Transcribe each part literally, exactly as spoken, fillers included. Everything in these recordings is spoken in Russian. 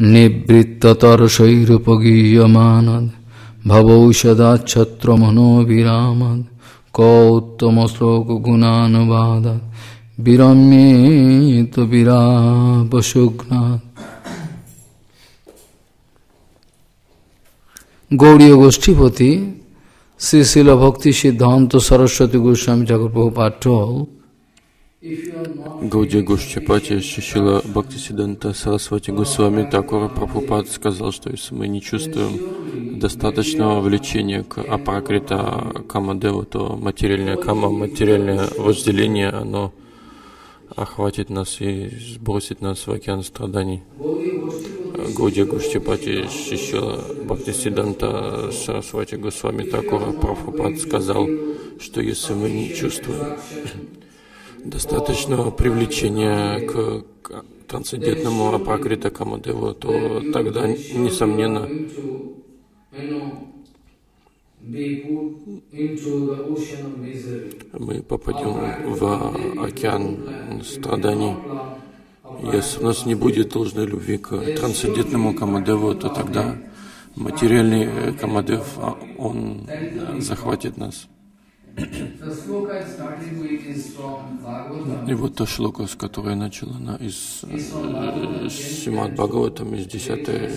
निवृत्ततर्षैरुपगीयमानद् भवौषधाच्छत्रमनोविरामद् को उत्तमश्लोकगुणानुवादद् विरम्येत विरापशुघ्नाद्। गौड़ीय गोष्ठीपति श्री शिल भक्ति सिद्धांत सरस्वती गोस्वामी ठाकुर प्रभुपाद। Гаудия Гошчапати, Шила Бхактисиддханта Сарасвати Госвами Тхакур Прабхупад сказал, что если мы не чувствуем достаточного влечения к апракрита камадеву, то материальная кама, материальное вожделение, оно охватит нас и сбросит нас в океан страданий. Гаудия Гошчапати, Шила Бхактисиддханта Сарасвати Госвами Тхакур Прабхупад сказал, что если мы не чувствуем достаточного привлечения к, к трансцендентному апракрита камадеву, то тогда, несомненно, мы попадем в океан страданий. Если у нас не будет должной любви к трансцендентному камадеву, то тогда материальный камадев, он захватит нас. И вот та шлока, с которой я начал, она из Шримад Бхагаватам, из десятой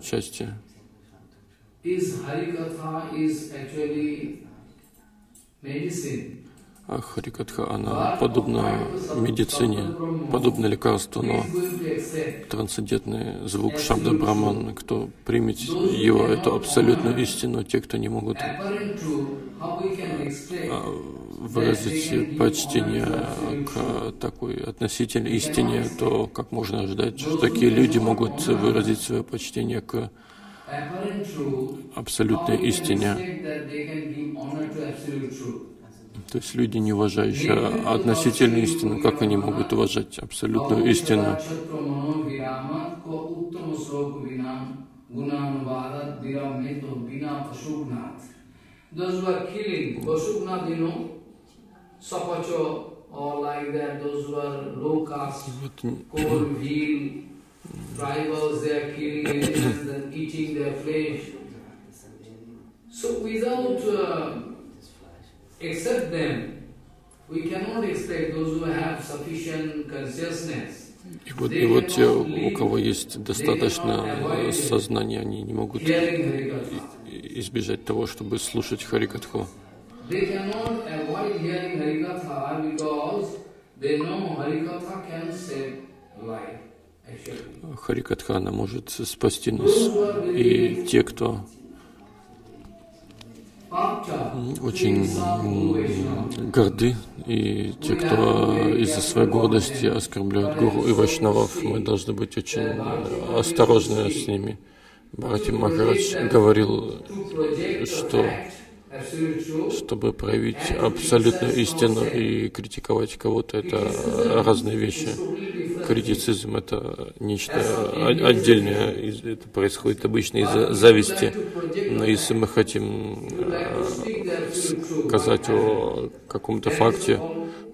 части. А Харикатха, она подобна медицине, подобна лекарству, но трансцендентный звук Шабда Брахман, кто примет его, это абсолютную истину, те, кто не могут выразить почтение к такой относительно истине, то как можно ожидать, что такие люди могут выразить свое почтение к абсолютной истине? То есть люди, не уважающие относительную истину, как они могут уважать абсолютную истину? Except them, we cannot expect those who have sufficient consciousness. И вот, и вот те, у кого есть достаточно сознания, они не могут избежать того, чтобы слушать Харикатху. Харикатха, она может спасти нас, и те, кто очень горды, и те, кто из-за своей гордости оскорбляют гуру и вайшнавов, мы должны быть очень осторожны с ними. Бхарати Махарадж говорил, что чтобы проявить абсолютную истину и критиковать кого-то, это разные вещи. Критицизм — это нечто отдельное, это происходит обычно из-за зависти. Но если мы хотим сказать о каком-то факте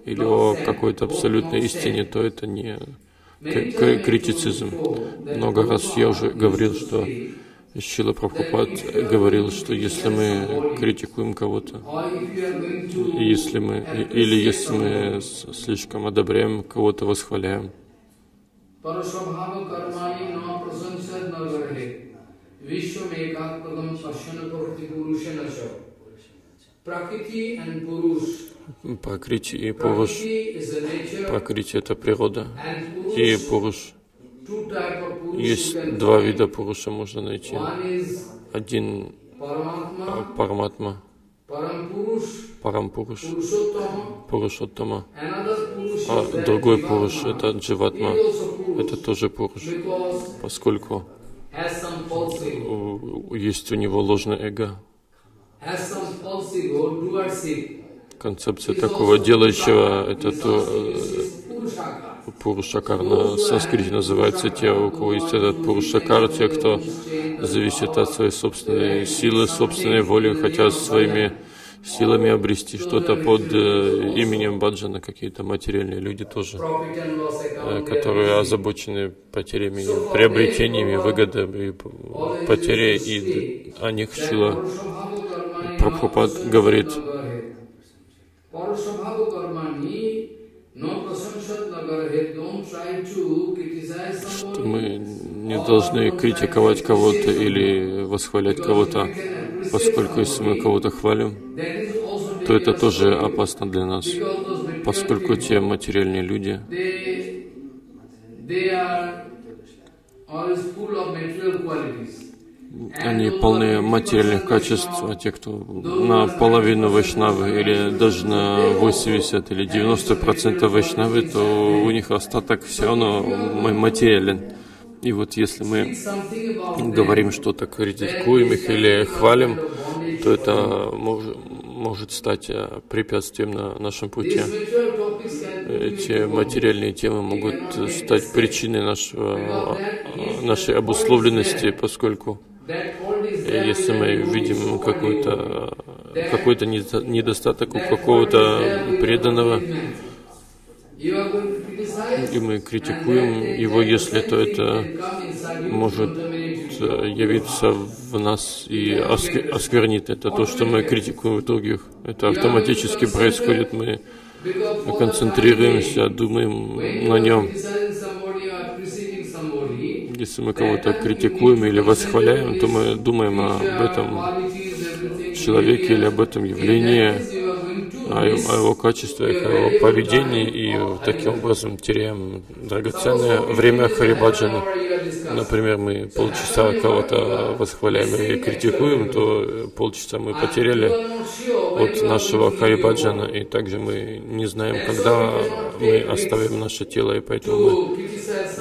или о какой-то абсолютной истине, то это не критицизм. Много раз я уже говорил, что Шрила Прабхупад говорил, что если мы критикуем кого-то, если мы, или если мы слишком одобряем, кого-то восхваляем, Пракрити и Пуруш. Пракрити — это природа, и Пуруш. Есть два вида Пуруша, можно найти. Один — Параматма, Парампуруш, Пурушоттама, а другой Пуруш — это Дживатма. Это тоже Пуруш, поскольку есть у него ложное эго. Концепция такого делающего — это то, Пурушакар на санскрите называется, те, у кого есть этот Пурушакар, те, кто зависит от своей собственной силы, собственной воли, хотя своими силами обрести что-то под именем баджана, какие-то материальные люди тоже, которые озабочены потерями, приобретениями, выгодами, потерей, и о них Шрила Прабхупад говорит. Что мы не должны критиковать кого-то или восхвалять кого-то, поскольку если мы кого-то хвалим, то это тоже опасно для нас, поскольку те материальные люди, они полны материальных качеств, а те, кто наполовину вайшнавы или даже на восемьдесят или девяносто процентов вайшнавы, то у них остаток все равно материален. И вот если мы говорим что-то, критикуем их или хвалим, то это может, может стать препятствием на нашем пути. Эти материальные темы могут стать причиной нашего, нашей обусловленности, поскольку если мы видим какой-то какой-то недостаток у какого-то преданного, и мы критикуем его, если то это может явиться в нас и осквернит. Это то, что мы критикуем в других. Это автоматически происходит. Мы концентрируемся, думаем на нем. Если мы кого-то критикуем или восхваляем, то мы думаем об этом человеке или об этом явлении, о его качествах, о его поведении, и таким образом теряем драгоценное время харибаджана. Например, мы полчаса кого-то восхваляем и критикуем, то полчаса мы потеряли от нашего харибаджана, и также мы не знаем, когда мы оставим наше тело, и поэтому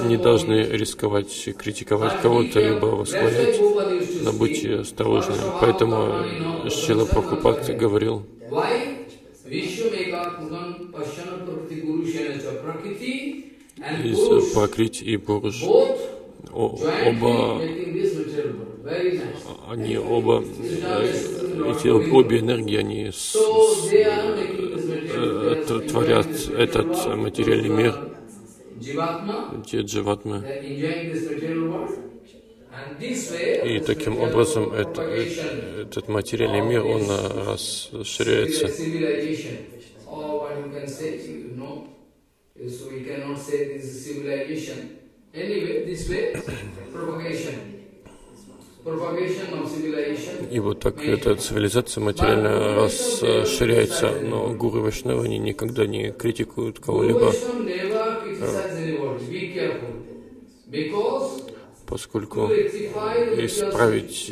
мы не должны рисковать критиковать кого-то, либо восхвалять, но будьте осторожны. Поэтому Шрила Прабхупад говорил, из Пракрити и Пуруш, оба, они оба, эти обе энергии, они с, с, творят этот материальный мир, те дживатмы. И таким образом это, этот материальный мир, он расширяется. И вот так эта цивилизация материально расширяется, но гуру вайшнавы, они никогда не критикуют кого-либо, поскольку исправить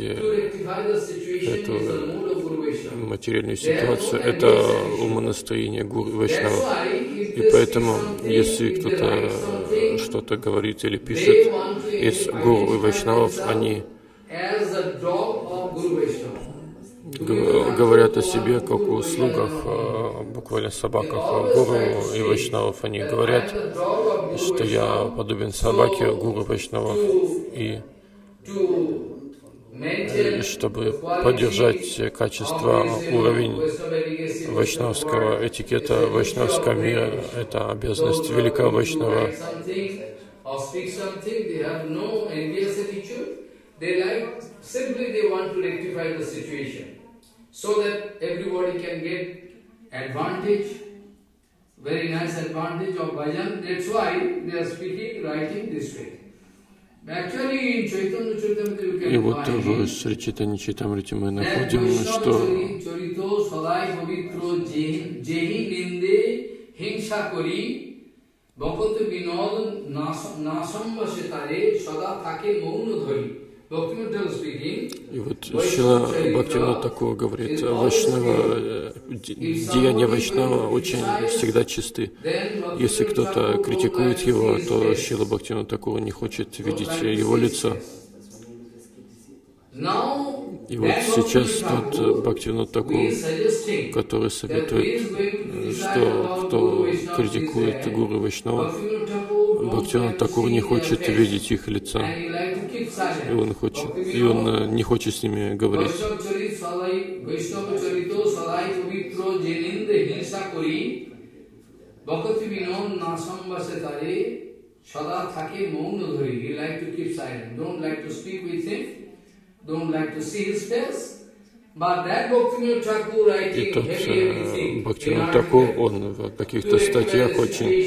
эту материальную ситуацию — это умонастроение гуру вайшнавов. И поэтому, если кто-то что-то говорит или пишет из гуру вайшнавов, они говорят о себе как о слугах, буквально собаках гуру и вайшнавов. Они говорят, что я подобен собаке гуру вайшнавов. И чтобы поддержать качество, уровень вайшнавского этикета, вайшнавского мира, это обязанность великого вайшнава. So that everybody can get advantage, very nice advantage of bhajan. That's why they are speaking, writing this way. Actually, in Chaitanya Charitamrita you can find that Vaishnava Charito Sadai Pavitro Jehi Ninde Hingsa Kori Bhakti Vinod Nasamba Sitare Sada Thake Mounu Dhari. И вот Шрила Бхактивинод Такур говорит, вайшнава, деяния вайшнава очень всегда чисты. Если кто-то критикует его, то Шрила Бхактивинод Такур не хочет видеть его лица. И вот сейчас тот Бхактивинод Такур, который советует, что кто критикует гуру вайшнавов, Бхактивинод Такур не хочет видеть их лица. И он, хочет, и он не хочет с ними говорить. И тот Бхактивинода Тхакур, он в каких-то статьях очень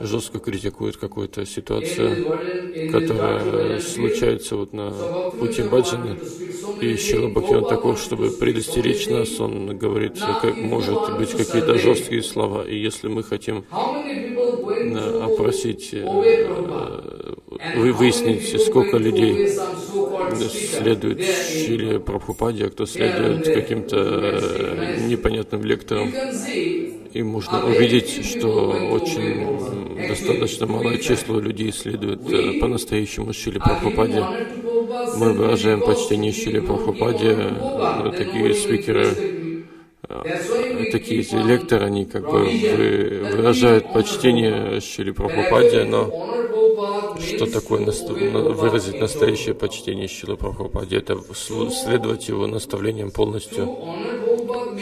жестко критикует какую-то ситуацию, которая случается вот на пути баджаны. И Шрила Бхактивинода Тхакур, чтобы предостеречь нас, он говорит, как может быть какие-то жесткие слова. И если мы хотим опросить, вы выясните, сколько людей следует Шриле Прабхупаде, а кто следует каким-то непонятным лекторам. И можно увидеть, что очень достаточно малое число людей следует по-настоящему Шриле Прабхупаде. Мы выражаем почтение Шриле Прабхупаде, такие спикеры. Такие лекторы, они как бы выражают почтение Шриле Прабхупаде, но что такое выразить настоящее почтение Шриле Прабхупаде? Это следовать его наставлениям полностью.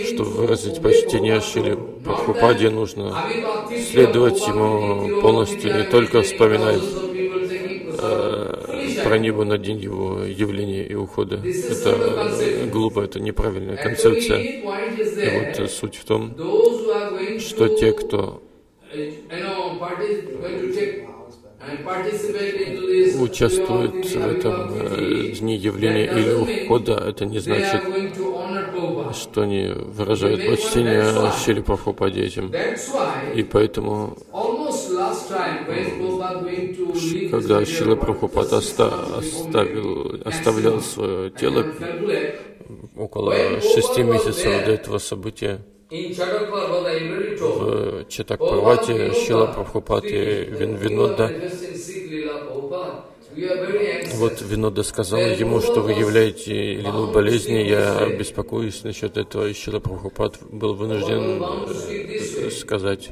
Чтобы выразить почтение Шриле Прабхупаде, нужно следовать ему полностью, не только вспоминать про него на день его явления и ухода. Это глупо, это неправильная концепция. И вот суть в том, что те, кто участвует в этом дне явления или ухода, это не значит, что они выражают почтение Шриле Прабхупаде этим. И поэтому, когда Шрила Прабхупада оставил, оставлял свое тело около шести месяцев до этого события, в Чатакпарвате Шрила Прабхупада и Винода, вот Винода сказал ему, что вы являете лилу болезни, я беспокоюсь насчет этого, и Шрила Прабхупада был вынужден сказать.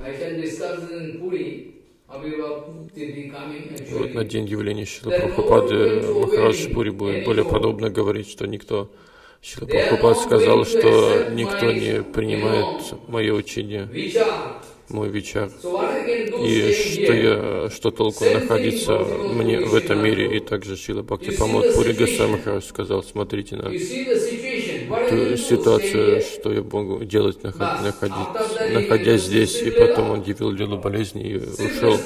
Вот на день явления Шрилы Прабхупады Махарадж Пури будет более подробно говорить, что никто, Шрила Прабхупада сказал, что никто не принимает мое учение, мой вичар, и что, я, что толку находиться мне в этом мире. И также Шрила Бхактипамод Пури Госвами Махарадж сказал, смотрите на ту ситуацию, что я могу делать, наход, находить, находясь здесь. И потом он явил лилу болезни и ушел.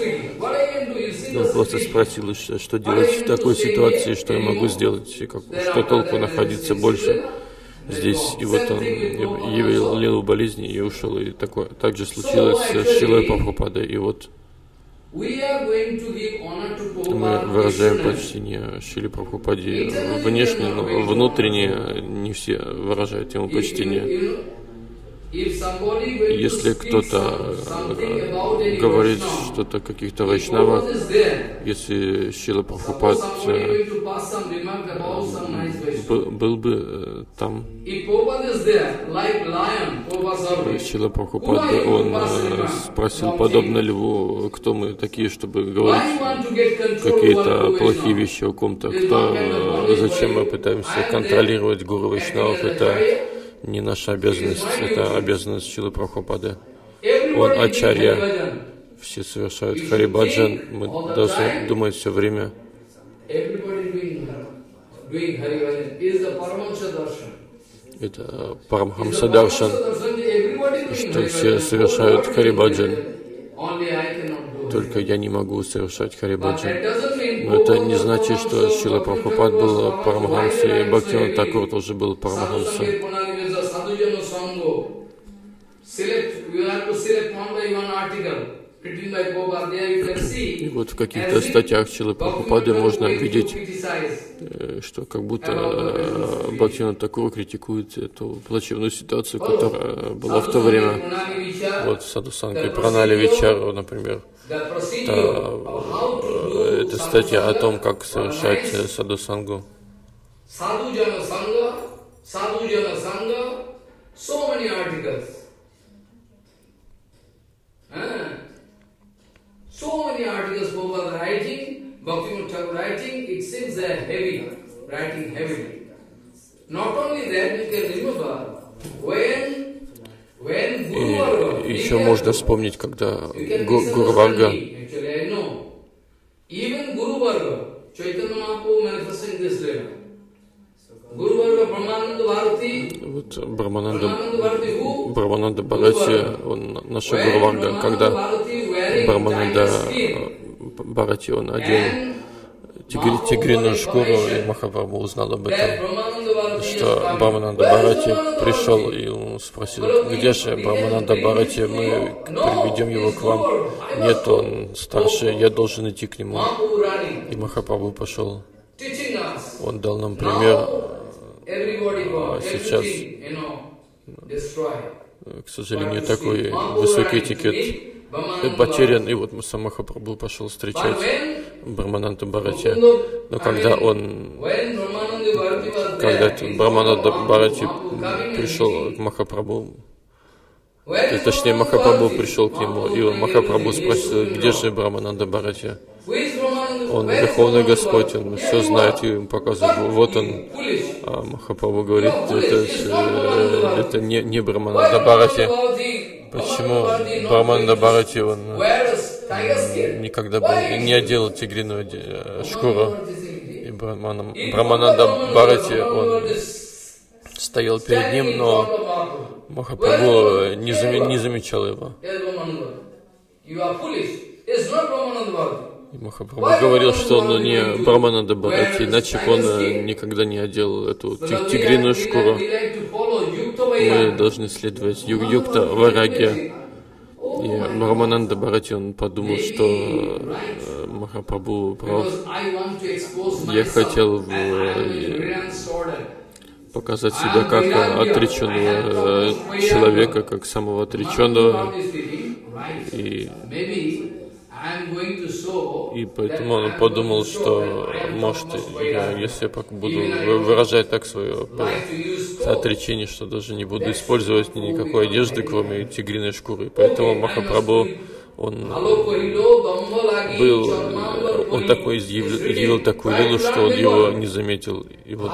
Он просто спросил, что делать в такой ситуации, что я могу сделать, и как, что толку находиться больше здесь. И вот он явил лилу болезни и ушел. И такое также случилось с Шрилой Прабхупадой. И вот мы выражаем почтение Шриле Прабхупаде внешне, но внутренне не все выражают ему почтение. Если кто-то говорит что-то о каких-то вайшнавах, если Шрила Прабхупад был бы там, Шрила Прабхупад, он спросил, подобно льву, кто мы такие, чтобы говорить какие-то плохие вещи о ком-то, кто, зачем мы пытаемся контролировать гуру вайшнавов, это не наша обязанность, это обязанность Шрилы Прабхупады. Он ачарья, все совершают харибаджан, мы должны думать все время. Это Парамхамса Даршан, что все совершают харибаджан. Только я не могу совершать харибаджан. Но это не значит, что Шрила Прабхупад был Парамахамса, и Бхактивинода Тхакур тоже был Парамахамса. И вот в каких-то статьях Шрилы Прабхупады можно видеть, что как будто Бхактивинода Тхакур критикует эту плачевную ситуацию, которая была в то время. Вот Саду Санга Пранали Вичару, например. Это, это статья о том, как совершать Саду Сангу. Bhaktivinoda Thakur writing, it seems a heavy, writing heavily. Not only that, you can remember when. И еще можно вспомнить, когда Гуру Варга, вот Брахмананда Бхарати, он нашел Гуру Варга, когда Брахмананда Бхарати, он одел тигриную шкуру, и Махабрахма узнал об этом, что Брахмананда Бхарати пришел и он спросил, где же Брахмананда Бхарати, мы приведем его к вам. Нет, он старше, я должен идти к нему. И Махапрабху пошел. Он дал нам пример. А сейчас, к сожалению, такой высокий этикет потерян, и вот сам Махапрабху пошел встречать Брахмананду Бхарати. Но когда он, когда Брахмананда Бхарати пришел к Махапрабху, точнее Махапрабху пришел к нему, и он Махапрабху спросил, где же Брахмананда Бхарати? Он Верховный Господь, он все знает и показывает. Вот он, а Махапрабху говорит, это, это не, не Брахмананда Бхарати. Почему Брахмананда Бхарати, он никогда был, не одел тигриную шкуру, и Брахмананда Бхарати, он стоял перед ним, но Махапрабху не, зам, не замечал его. Махапрабху говорил, что он не Брахмананда Бхарати, иначе бы он никогда не одел эту тигриную шкуру. Мы должны следовать Югта Вараге. И Брахмананда Бхарати, он подумал, что Махапрабху прав. Я хотел показать себя как отреченного человека, как самого отреченного. И И поэтому он подумал, что, может, я, если я буду выражать так свое отречение, что даже не буду использовать никакой одежды, кроме тигриной шкуры. Поэтому Махапрабху, он был, он такой изъявил такую лилу, что он его не заметил. И вот.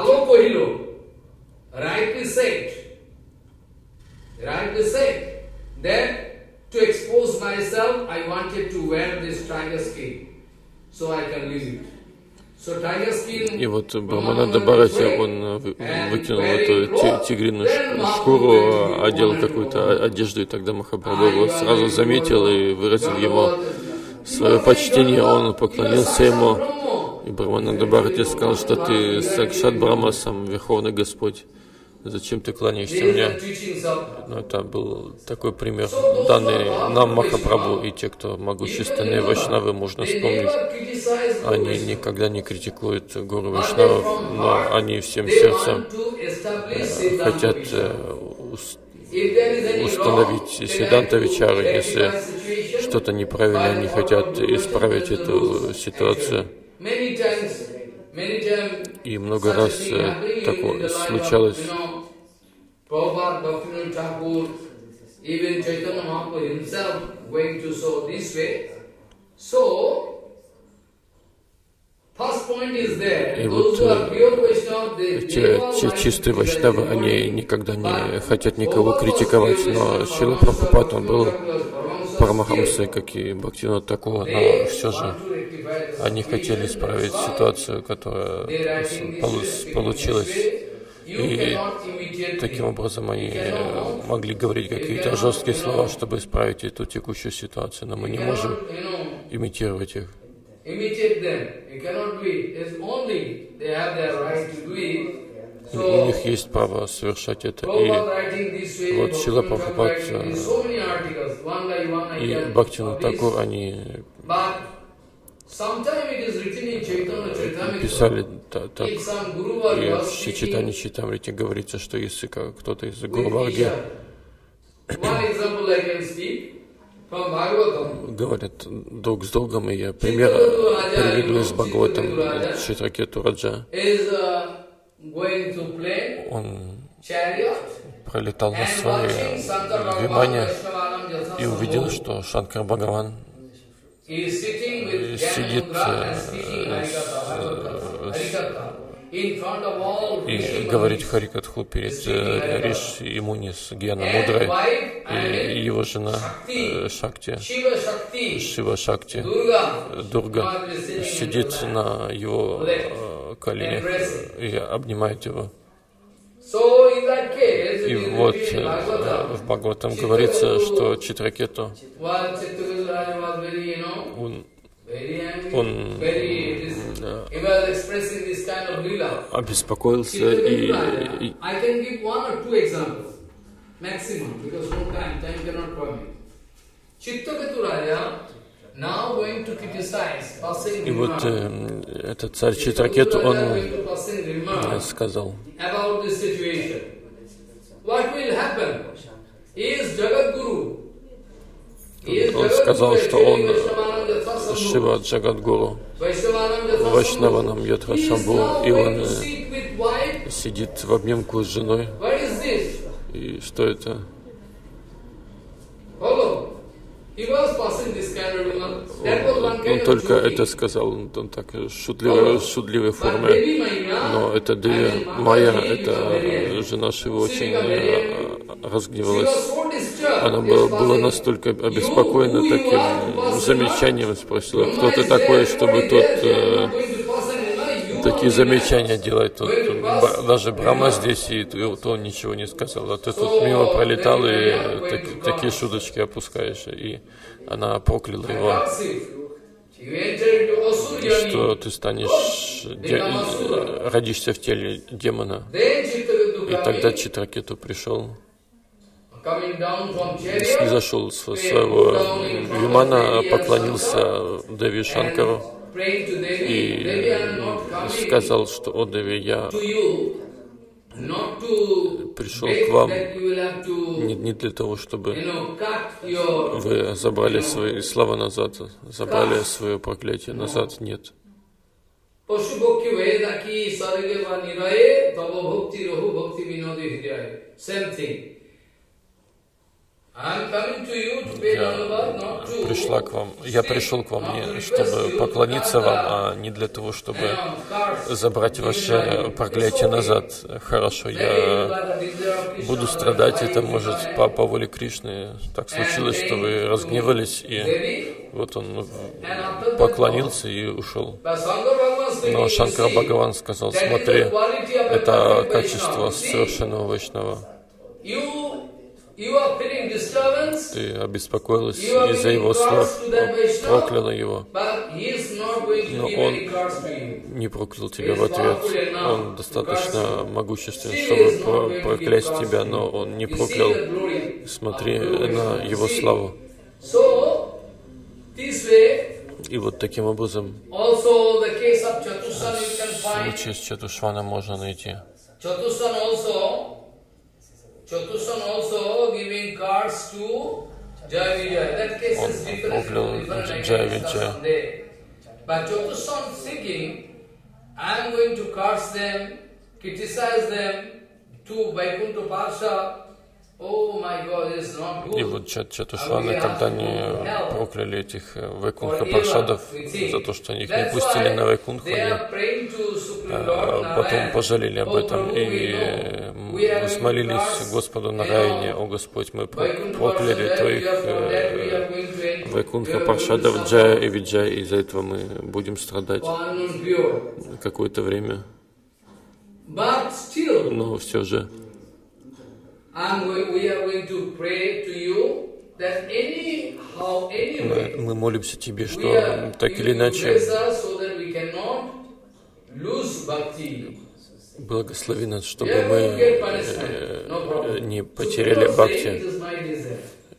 To expose myself, I wanted to wear this tiger skin, so I can leave it. So tiger skin. И вот Брахмананда Бхарати, он выкинул эту тигриную шкуру, одел какую-то одежду, и тогда Махапрабху его сразу заметил и выразил его свое почтение. Он поклонился ему, и Брахмананда Бхарати сказал, что ты Сакшат Брахма, сам Верховный Господь. Зачем ты кланяешься мне? Но это был такой пример, данный нам Махапрабху, и те, кто могущественные вайшнавы, можно вспомнить. Они никогда не критикуют гуру вайшнавов, но они всем сердцем хотят установить Сиддханта Вичару. Если что-то неправильно, они хотят исправить эту ситуацию. И много раз такое случалось. И вот те чистые вайшнавы, они никогда не хотят никого критиковать, но Шрила Прабхупад, он был парамахамсой, как и Бхактивинода Тхакур, но все же они хотели исправить ситуацию, которая получилась. И таким образом они могли говорить какие-то жесткие слова, чтобы исправить эту текущую ситуацию, но мы не можем имитировать их. У них есть право совершать это. И вот Шрила Прабхупад и Бхактивинода Тхакур, они писали так, так. И в читании Читамрите говорится, что если кто-то из Гуру Варги говорят друг с другом, и я пример приведу из Бхагаватам Читракету Раджа. Он пролетал на свои внимания и увидел, что Шанкар Бхагаван сидит и говорит Харикатху перед Риши Муни с Гьяна Мудрой и его жена Шакти, Шива Шакти, Дурга, сидит на его коленях и обнимает его. И вот в Бхагаватам говорится, что Читракету, он, он обеспокоился и, и... И вот э, этот царь Читракету, он э, сказал, он сказал, что он Шива Джагадгуру, Вайшнаванам Ятха Шамбу, и он э, сидит в обнимку с женой. И что это? Он только это сказал, он так шутливой, шутливой форме, но это Деви Майя, это жена Шивы, очень разгневалась. Она была, была настолько обеспокоена таким замечанием, спросила, кто ты такой, чтобы тот э, такие замечания делать. Тот, даже Брахма здесь, и, и вот он ничего не сказал, а ты тут мимо пролетал и так, такие шуточки опускаешь. И она прокляла его, что ты станешь, де, родишься в теле демона. И тогда Читракету пришел, зашел со своего вимана, поклонился Деви Шанкару и сказал, что «О, Деви, я пришел к вам не, не для того, чтобы вы забрали свои слова назад, забрали свое проклятие назад, нет». Я пришла к вам, я пришел к вам не чтобы поклониться вам, а не для того, чтобы забрать ваше проклятие назад. Хорошо, я буду страдать, это может по, по воле Кришны. Так случилось, что вы разгневались, и вот он поклонился и ушел. Но Шанкара Бхагаван сказал, смотри, это качество совершенного Вайшнава. Ты обеспокоилась из-за его слов, прокляла его, но он не проклял тебя в ответ. Он достаточно могуществен, чтобы проклясть тебя, но он не проклял. Смотри на его славу. И вот таким образом случай с Чатушваном можно найти. Чатушван also giving cards to Jaya Vijaya. That case is different from Jaya Vijaya. But Chatusan thinking, I am going to curse them, criticize them to Vaikuntha Parsha. Oh my God, it's not good. И вот Чатушваны, когда они прокляли этих Вайкунха Паршадов за то, что они их не пустили на Вайкунху, потом пожалели об этом и смолились Господу Нараяне: «О Господь, мы прокляли твоих Вайкунха Паршадов Джая и Виджая, и из-за этого мы будем страдать какое-то время». Но все же Мы, мы молимся Тебе, что так или иначе благослови нас, чтобы мы э, не потеряли бхакти.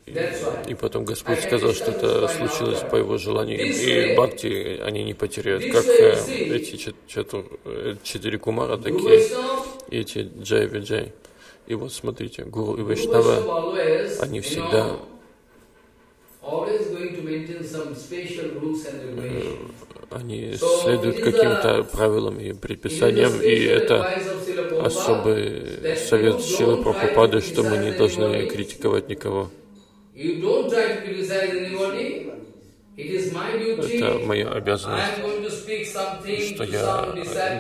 И, и потом Господь сказал, что это случилось по Его желанию, и бхакти они не потеряют, как э, эти чет, чету, э, четыре кумара, так и эти Джай-Виджай. И вот смотрите, Гуру и Вайшнава, они всегда они следуют каким-то правилам и предписаниям, и это особый совет Шрилы Прабхупады, что мы не должны критиковать никого. Это моя обязанность, что я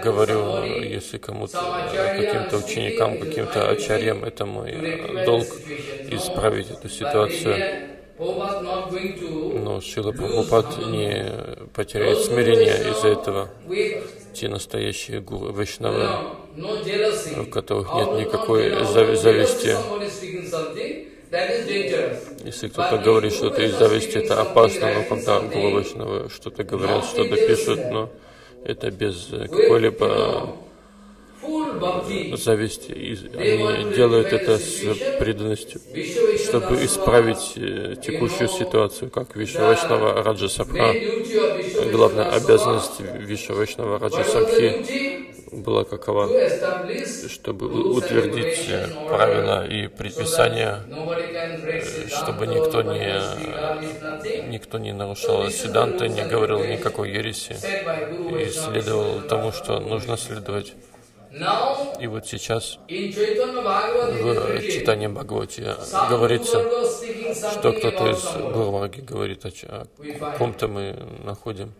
говорю, если кому-то, каким-то ученикам, каким-то ачарьям, это мой долг исправить эту ситуацию. Но Шрила Прабхупад не потеряет смирения из-за этого. Те настоящие гуру вайшнавы, у которых нет никакой зависти. Если кто-то говорит что-то из зависти, это опасно, но когда гуру вайшнавы что-то говорят, что-то пишут, но это без какой-либо зависти. Они делают это с преданностью, чтобы исправить текущую ситуацию, как Вишну Вайшнава Раджа Сабха. Главная обязанность Вишну Вайшнава Раджа Сабхи была какова? Чтобы утвердить правила и предписания, чтобы никто не, никто не нарушал сиддханты, не говорил никакой ереси и следовал тому, что нужно следовать. И вот сейчас в Чайтанья Бхагавате говорится, что кто-то из Гурварги говорит, о ком-то мы находим.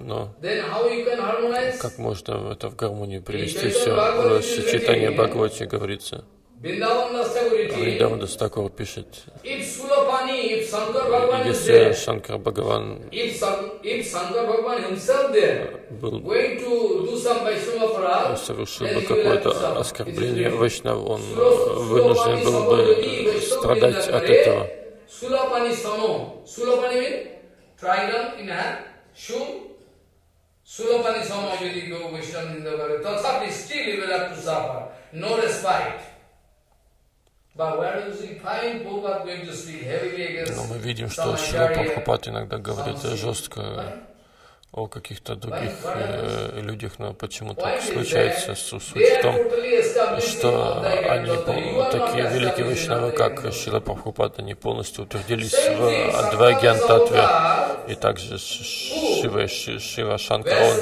Но как можно это в гармонию привести все? В Чайтанья Бхагавате говорится. Вриндаван дас Такур пишет, если Шанкар Бхагаван был, совершил бы какое-то оскорбление вайшнав, он вынужден был бы страдать от этого. Но мы видим, что Шрила Прабхупад иногда говорит жестко о каких-то других э, людях, но почему так случается? Суть в том, что они, такие великие вайшнавы, как Шрила Прабхупад, они полностью утвердились в Адвайгьян Таттве, и также Шива, Шива Шанкара.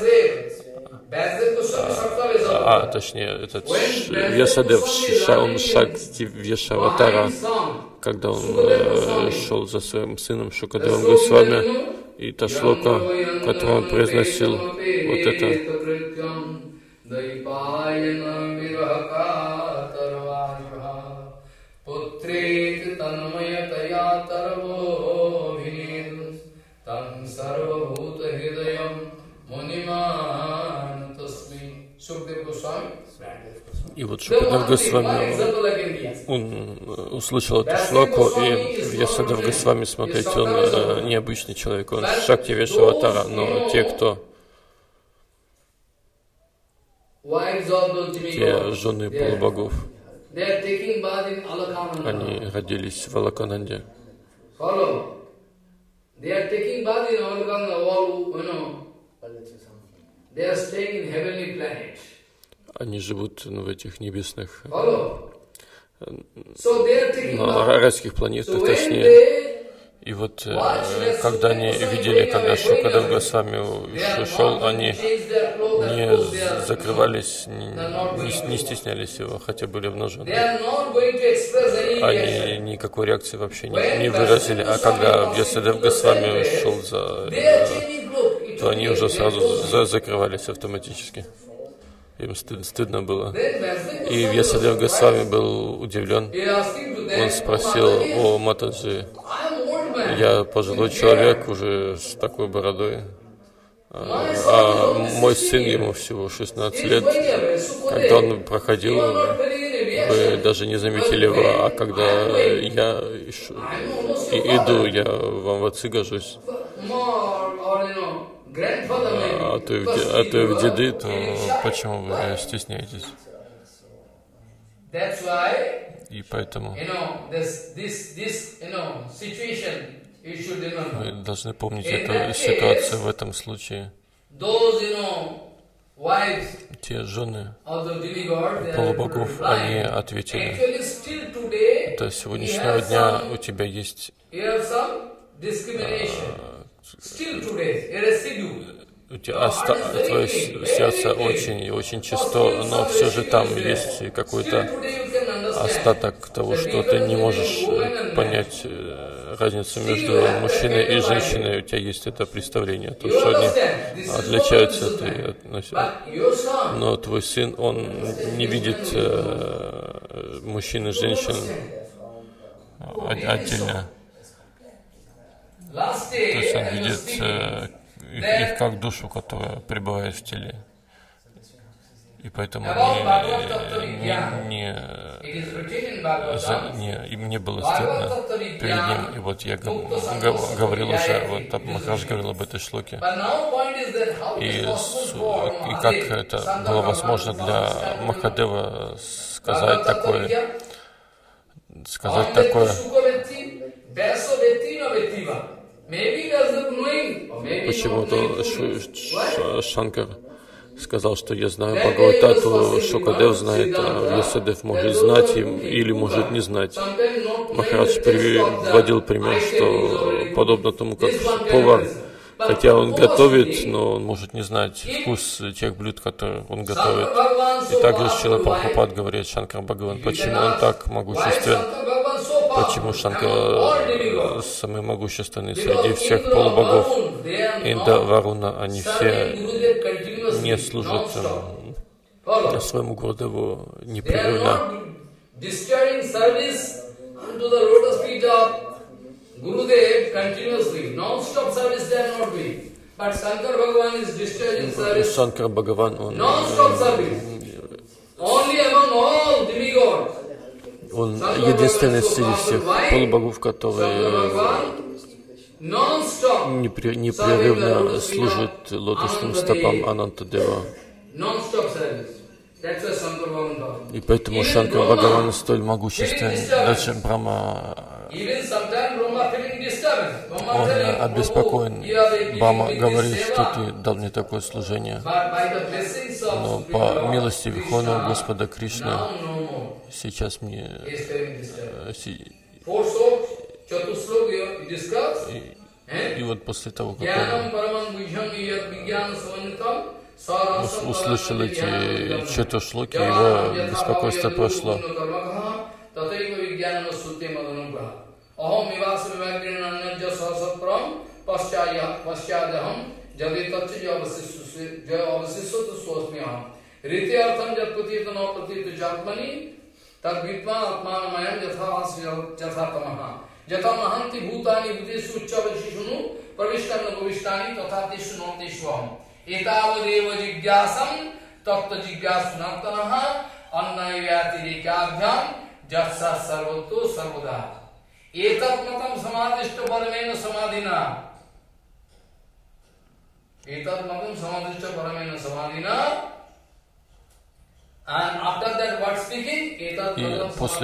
А, а, точнее, этот Вьясадев Шакти Вьяшаватара, когда он э, шел за своим сыном Шукадевом Госвами, и та шлока, которую он произносил, вот это. И вот Шукадев Госвами, он услышал эту шлоку, и Вьясадев Госвами, смотрите, он э, необычный человек, он Шакти Вешаватара, но те, кто, те жены полубогов, они родились в Алакананде. Они живут ну, в этих небесных, на райских планетах, точнее. И вот, когда они видели, когда Шукадев Госвами шел, они не закрывались, не, не стеснялись его, хотя были обнажены. Они никакой реакции вообще не, не выразили. А когда Вьясадев Госвами шел, за, то они уже сразу закрывались автоматически. Им стыд, стыдно было. И Вьясадев Госвами был удивлен. Он спросил: о, Матаджи, я пожилой человек уже с такой бородой, а, а мой сын, ему всего шестнадцать лет, когда он проходил, вы даже не заметили его, а когда я иду, я вам в отцы гожусь. А то и в деды, то почему вы стесняетесь? И поэтому вы должны помнить эту ситуацию в этом случае. Те жены полубогов, они ответили. До сегодняшнего дня у тебя есть... У тебя оста... твое сердце очень и очень чисто, но все же там есть какой-то остаток того, что ты не можешь понять разницу между мужчиной и женщиной, у тебя есть это представление, то, что они отличаются, ты но твой сын, он не видит мужчин и женщин отдельно. То есть он видит их, их как душу, которая пребывает в теле. И поэтому не, не, не, за, не, им не было стыдно перед ним. И вот я г, г, говорил уже, вот Махарадж говорил об этой шлоке. И, и как это было возможно для Махадева сказать такое, сказать такое. Почему-то Шанкар сказал, что я знаю Бхагаватату, Шукадев знает, а Вьясадев может знать им, или может не знать. Махарадж приводил пример, что подобно тому, как повар, хотя он готовит, но он может не знать вкус тех блюд, которые он готовит. И также Шрила Прабхупад говорит Шанкар Бхагаван, почему он так могуществен? Почему Шанкар самый могущественный среди всех полубогов? Инда, Варуна, они все не служат своему Гурудеву непрерывно. Шанкар Бхагаван, он Он единственный среди всех полубогов, которые непрерывно служат лотосным стопам Анантадева. И поэтому Шанкар Бхагаван столь могущественен. Дальше Брахма, он обеспокоен. Брахма говорит, что ты дал мне такое служение. Но по милости Верховного Господа Кришны сейчас мне и, и вот после того, как он услышал эти четыре шлоки, его беспокойство прошло. И после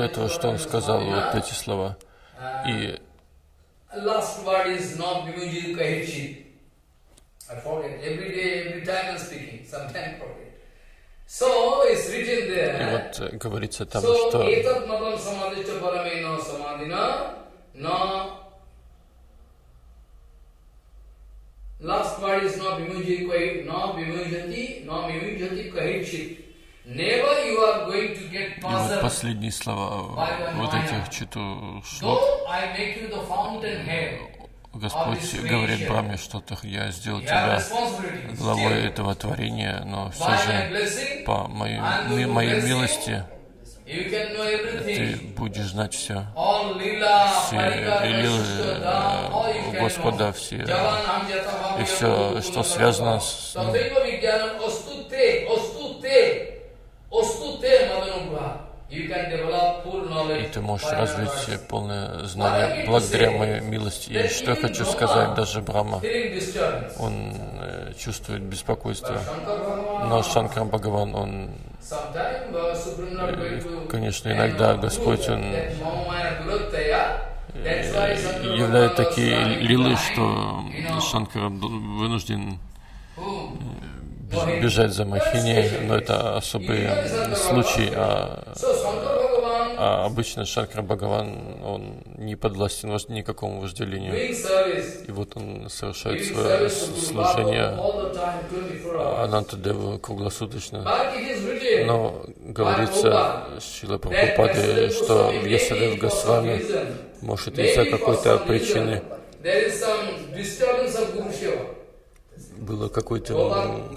этого, что он сказал, вот эти слова. И вот говорится там, что Last word is not Vimujati Kahit, not Vimujati, not Vimujati Kahit Chit. Never you are going to get passed. И вот последние слова вот этих четырех шлок. Господь говорит Брахме, что я сделал тебя главой этого творения, но все же по моей, моей милости ты будешь знать все, все лилы Господа, все, и все, что связано с ним. И ты можешь развить полное знание благодаря моей милости. И что я хочу сказать, даже Брахма, он чувствует беспокойство. Но Шанкар Бхагаван, он, конечно, иногда Господь, он являет такие лилы, что Шанкар вынужден бежать за Махини, но это особые случаи, а, а обычно Шанкар Бхагаван, он не подвластен никакому вожделению. И вот он совершает свое служение Анантадеву круглосуточно. Но говорится Шрила Прабхупады, что если в Госвами, может, из-за какой-то причины было какое-то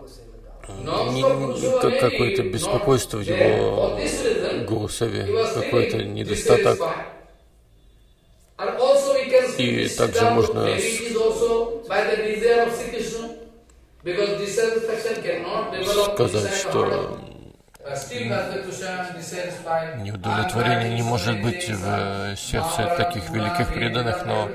какое-то беспокойство в его Гурусеве, какой-то недостаток. И также можно сказать, что неудовлетворение не может быть в сердце таких великих преданных, но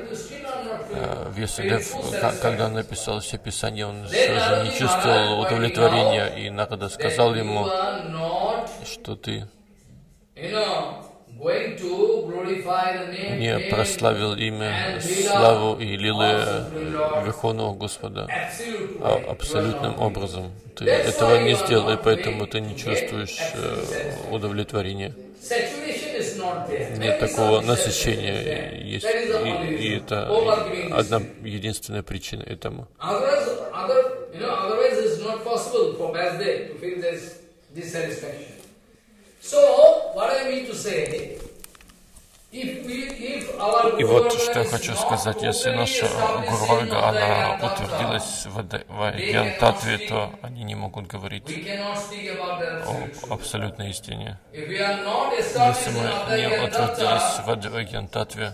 Вьясадев, когда он написал все писания, он сразу не чувствовал удовлетворения, и Нарада сказал ему, что ты не прославил имя, славу и лилы Верховного Господа абсолютным образом. Ты этого не сделал, и поэтому ты не чувствуешь удовлетворения. Нет такого насыщения, есть, и, и это одна единственная причина этому. И вот что я хочу сказать, если наша Гурварга, она утвердилась в Айгьян-Татве, то они не могут говорить об абсолютной истине. Если мы не утвердились в Айгьян-Татве,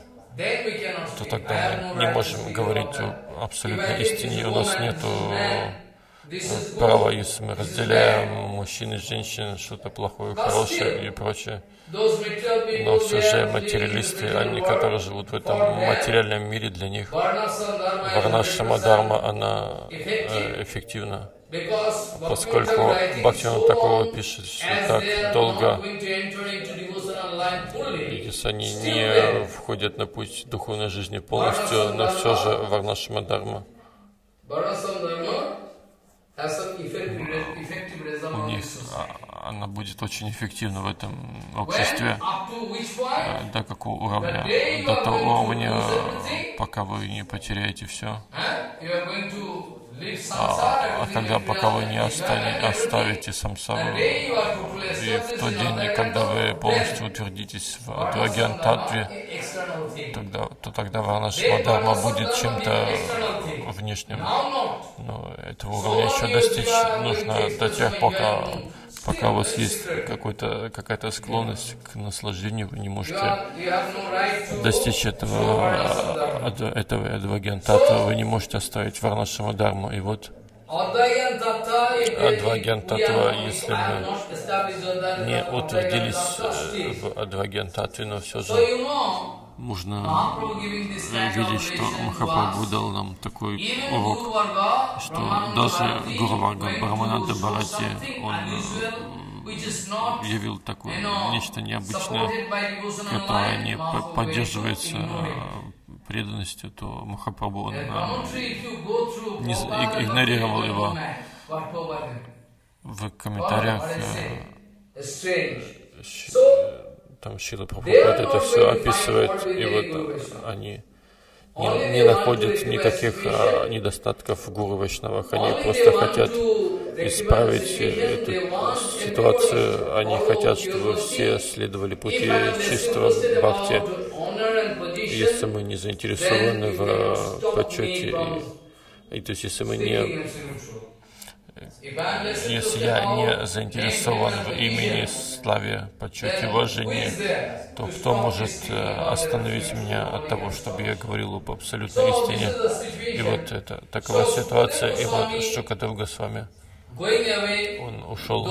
то тогда мы не можем говорить об абсолютной истине, у нас нету права, если мы разделяем мужчин и женщин, что-то плохое, хорошее и прочее. Но все же материалисты, они, которые живут в этом материальном мире, для них варнашрама дхарма, она эффективна. Поскольку Бхактивинод Тхакур пишет, что так долго, если они не входят на путь духовной жизни полностью, но все же варнашрама дхарма, у них она будет очень эффективна в этом обществе, до какого уровня, до того уровня, пока вы не потеряете все, а, а когда пока вы не остане, оставите самсару, и в тот день, когда вы полностью утвердитесь в Айгьян-Татве, тогда, то тогда варнашрама дхарма будет чем-то внешним. Но этого уровня еще достичь нужно до тех, пока, пока у вас есть какая-то склонность к наслаждению, вы не можете достичь этого, этого Айгьян-Татвы, вы не можете оставить варнашрама дхарму. И вот Айгьян-Татва, если мы не утвердились в Айгьян-Татве, но все же можно видеть, что Махапрабху дал нам такой урок, что даже Гуру Варга Брахмананда Бхарати, он явил такое нечто необычное, которое не поддерживается преданностью, то Махапрабху он, а, не, игнорировал его. В комментариях там Шрила Прабхупада это все описывает, и вот они не, не находят никаких а, недостатков в Гуру Вайшнавах, они просто хотят исправить эту ситуацию, они хотят, чтобы все следовали пути чистого бхакти. Если мы не заинтересованы в почете, и, и то есть если мы не, если я не заинтересован в имени, славе, почете, уважении, то кто может остановить меня от того, чтобы я говорил об абсолютной истине? И вот это такова ситуация. И вот Шукадев Госвами, он ушел.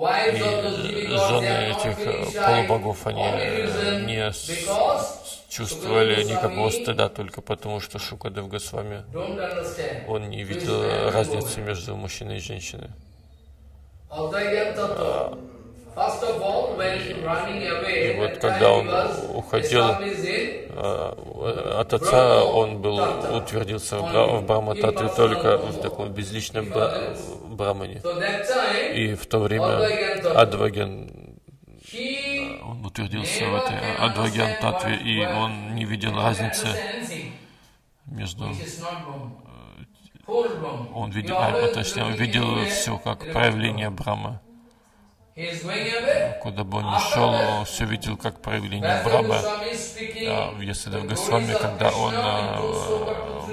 И жены этих полубогов, они не чувствовали никакого стыда только потому, что Шукадев Госвами, он не видел разницы между мужчиной и женщиной. И, и вот когда он уходил от отца, он был, утвердился в Брахма-Татве только в таком безличном брахмане. И в то время Адваген, он утвердился в этой Адваген-Татве, и он не видел разницы между... Он видел, а, точнее, он видел все как проявление Брахма. Куда бы он ни шел, он все видел, как проявление Брахмы. В Ясадева Госвами, когда он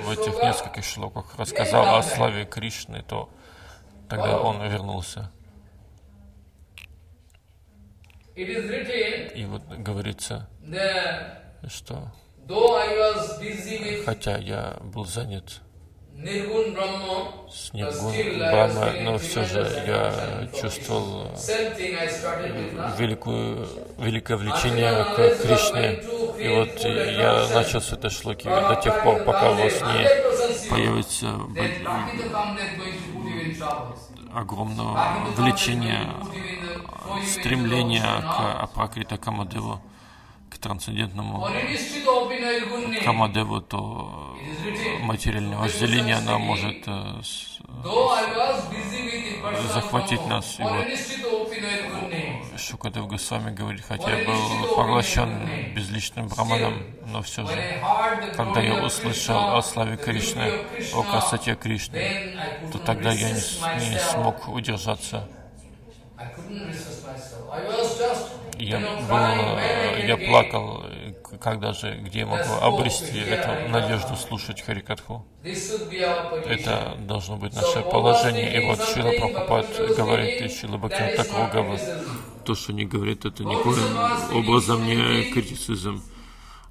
в этих нескольких шлоках рассказал о славе Кришны, то тогда он вернулся. И вот говорится, что хотя я был занят с Ниргун Брахмой, но все же я чувствовал великую, великое влечение к Кришне. И вот я начал с этой шлоки до тех пор, пока у вас не появится огромного влечения, стремления к Апракрита Камадеву, к трансцендентному Камадеву, то материальное вожделение, она может захватить нас. И вот Шукадев Госвами говорит, хотя я был поглощен безличным Браманом, но все же, когда я услышал о славе Кришны, о красоте Кришны, то тогда я не, не смог удержаться. Я, был, я плакал, когда же, где я могу обрести эту надежду слушать Харикатху. Это должно быть наше положение. И вот Шрила Прабхупад говорит, и Шрила Бхактивинода Тхакур говорит, то, что они говорят, это никоим образом не критицизм.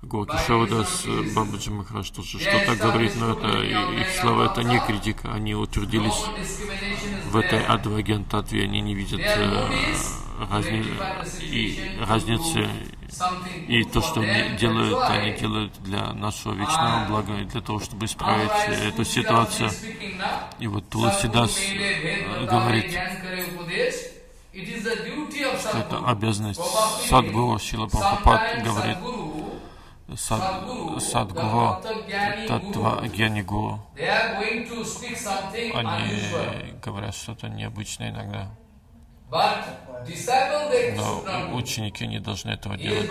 Гокишавадас Бабаджи Махарадж тоже что-то говорит, но это, их слова — это не критика. Они утвердились в этой адвагентатве, они не видят разни... и разницы. И то, что они делают, они делают для нашего вечного блага и для того, чтобы исправить эту ситуацию. И вот Туласидас говорит, что это обязанность Садгуру. Шрила Прабхупад говорит, Сад, Садгуру, Таттва Гьяни Гуру. Они говорят что-то необычное иногда. Но ученики не должны этого делать.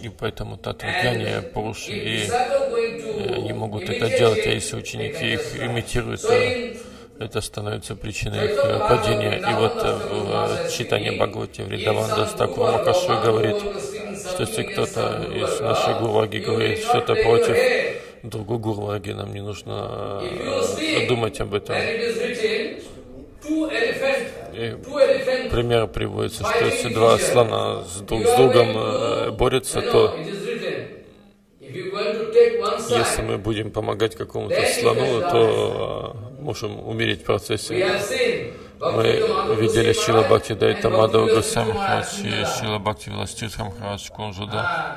И поэтому Таттва-гьяни Пуруш, и они могут это делать, а если ученики их имитируют, это становится причиной их падения. И вот в читании Бхагавати Вриндавандас Тхакур Макаши говорит, что если кто-то из нашей гурваги говорит что-то против другого гурваги, нам не нужно думать об этом. И пример приводится, что если два слона с друг с другом борются, то если мы будем помогать какому-то слону, то можем умереть в процессе. Мы видели Шрила Бхактиvedanta Мадхава Госвами Махарадж и Шрила Бхактиvedanta Тиртха Махарадж Кунжада.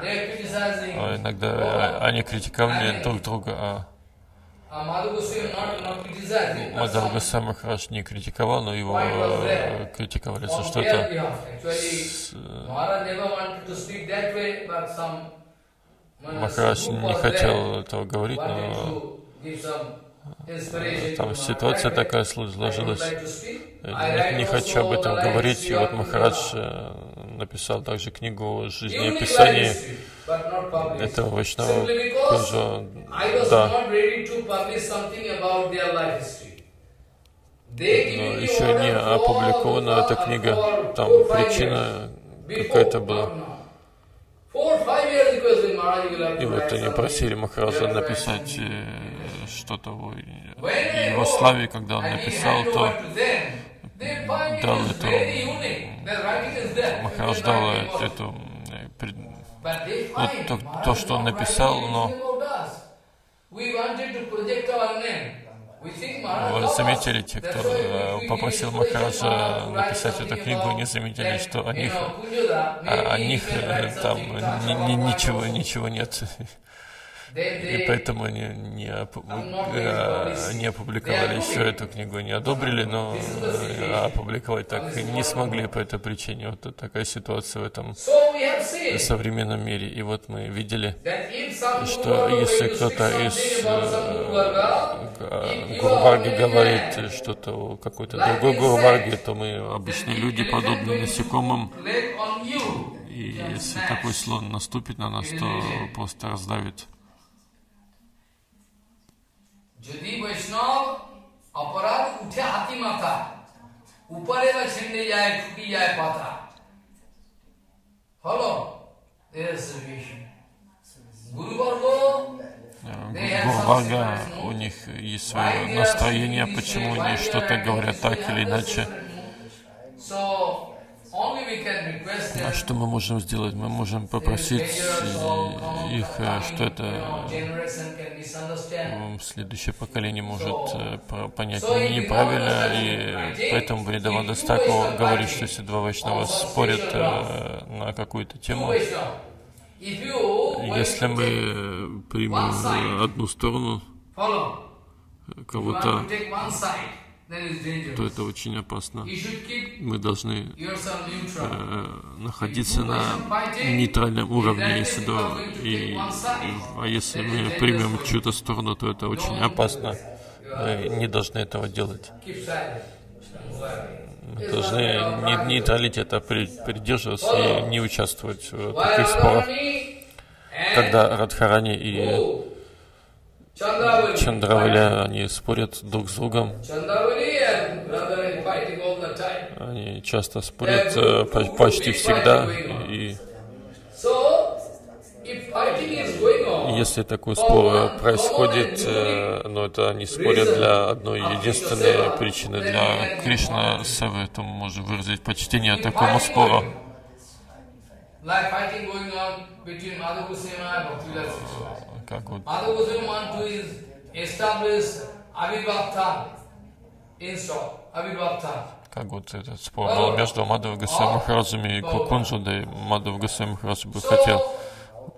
Иногда они критиковали друг друга. Мадхава Госвами Махарадж не критиковал, но его критиковали за что-то. Махарадж не хотел этого говорить, но там ситуация такая сложилась. Не, не хочу об этом говорить. И вот Махарадж написал также книгу «Жизнеописание» этого Вайшнава Кунджа. Да. Но еще не опубликована эта книга. Там причина какая-то была. И вот они просили Махараджа написать что-то о его славе. Когда он написал, то дал это, Махарадж дал это, вот то, то, что он написал, но вы заметили, те, кто попросил Махараджа написать эту книгу, не заметили, что о них, о, о них там ни, ни, ничего, ничего нет. И поэтому они не, не опубликовали еще эту книгу, не одобрили, но опубликовать так не смогли по этой причине. Вот такая ситуация в этом современном мире. И вот мы видели, что если кто-то из гурварги говорит что-то о какой-то другой гурварге, то мы, обычные люди, подобные насекомым, И если такой слон наступит на нас, то просто раздавит. Гурварга, у них есть свое настроение, почему они что-то говорят так или иначе. А что мы можем сделать? Мы можем попросить их, что это следующее поколение может понять неправильно, и поэтому Вриндаван Дастакур говорит, что если два вайшнава спорят на какую-то тему, если мы примем одну сторону кого-то, то это очень опасно. Мы должны э, находиться на нейтральном уровне, если да, и, а если мы примем чью-то сторону, то это очень опасно. Мы не должны этого делать. Мы должны не, не нейтралить это, придерживаться и не участвовать в таких спорах, когда Радхарани и Чандравали, они спорят друг с другом. Они часто спорят почти всегда. И если такой спор происходит, но это они спорят для одной единственной причины, для Кришна Севы, то мы можем выразить почтение такому спору. Как вот как вот этот спор был между Мадхава Госвами Махараджем и Кунджадой. Мадхава Госвами Махарадж бы хотел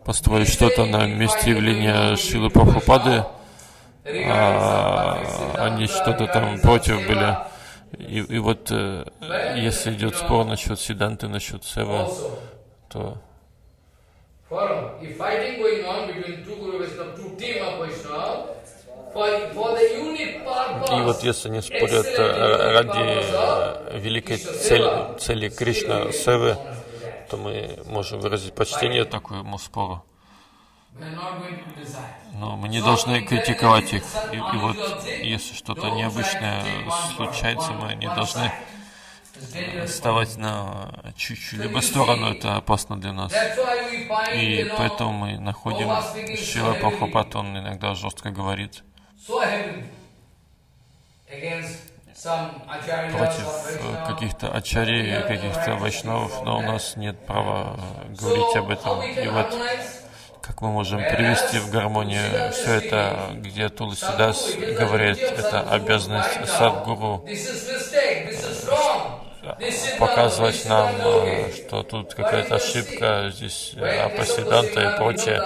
построить что-то на месте явления Шрилы Прабхупады, а они что-то там против были. И, и вот если идет спор насчет Сиданты, насчет Сева, то и вот если они спорят ради великой цели, цели Кришна Севы, то мы можем выразить почтение такому спору. Но мы не должны критиковать их. И, и вот если что-то необычное случается, мы не должны вставать на чью-либо сторону, это опасно для нас. И поэтому мы находим Шрила Прабхупаду, он иногда жестко говорит против каких-то ачарий, каких-то вайшнавов, но у нас нет права говорить об этом. И вот как мы можем привести в гармонию все это, где Туласидас говорит, это обязанность садгуру показывать нам, что тут какая-то ошибка, здесь апасиданта и прочее.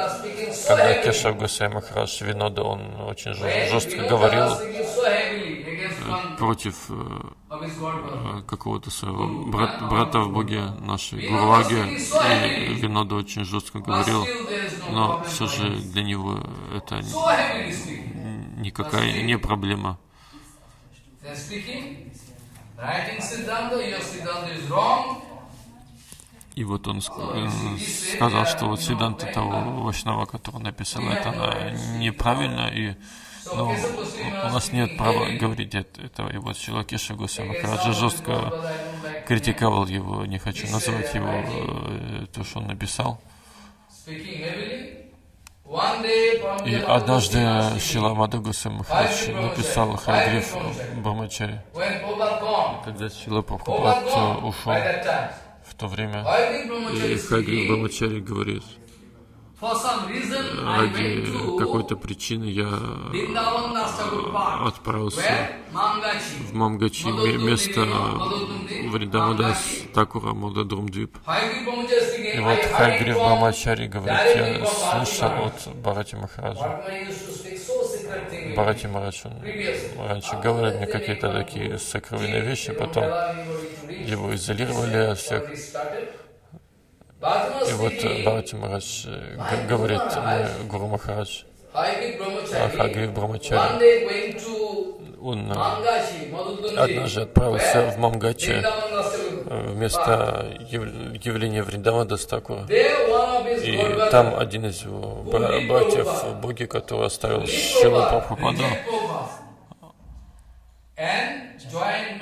Когда Кешав Госвами Махарадж Винода, он очень жестко говорил против какого-то своего брата, брата в Боге, нашей Гурварги, и Винода очень жестко говорил, но все же для него это никакая не проблема. И вот он сказал, что вот Сиданта того вайшнава, который написал это, она неправильно, и ну, у нас нет права говорить этого. И вот Шрила Кешав Госвами Махарадж жестко критиковал его, не хочу называть его, то, что он написал. И однажды Шрила Мадхава Госвами Махарадж написал Хайгрив Брамачари. Когда Шрила Прабхупад ушел в то время, и Хайгрив Брамачари говорит: ради какой-то причины я отправился в Мамгачи, место Вриндавана Дастакура Мододрумдвип. И вот Хайгрив Брамачари говорит, я слышал от Бхарати Махараджа. Бхарати Махарадж раньше говорил мне какие-то такие сокровенные вещи, потом его изолировали от всех. И вот Бхарати Махарадж говорит Гуру Махарадж, Хайгрив Брамачари, он однажды отправился в Мамгачи, вместо явления Вриндавада Стакура. И там один из его братьев Боги, который оставил Шилу Прабхупаду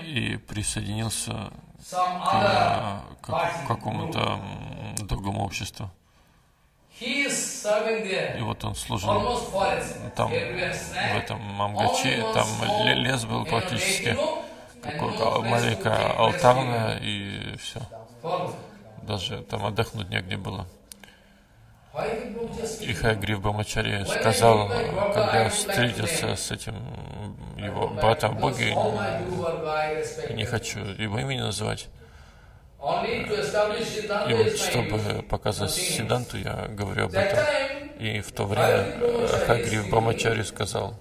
и присоединился к, к какому-то другому обществу. И вот он служил там, в этом Мамгаче, там лес был практически, какое-то маленькое алтарное, и все. Даже там отдохнуть негде было. И Хайгрив Брамачарья сказал, когда встретился с этим его братом Боги, не хочу его имени называть. И вот, чтобы показать Сиданту, я говорю об этом. И в то время Хайгрив Брамачарья сказал,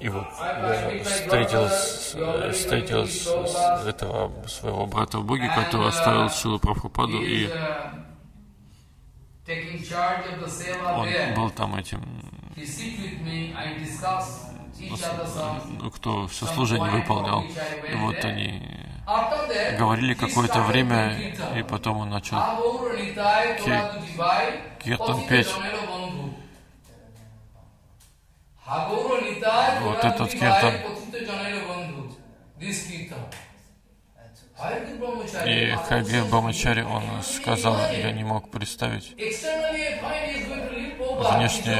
и вот я встретился, встретился с этого своего брата Боги, который оставил Шрилу Прабхупаду, и он был там этим, кто все служение выполнял. И вот они говорили какое-то время, и потом он начал киртан петь. Вот этот киртан. И Хайгрив Брамачарья, он сказал, я не мог представить. Внешне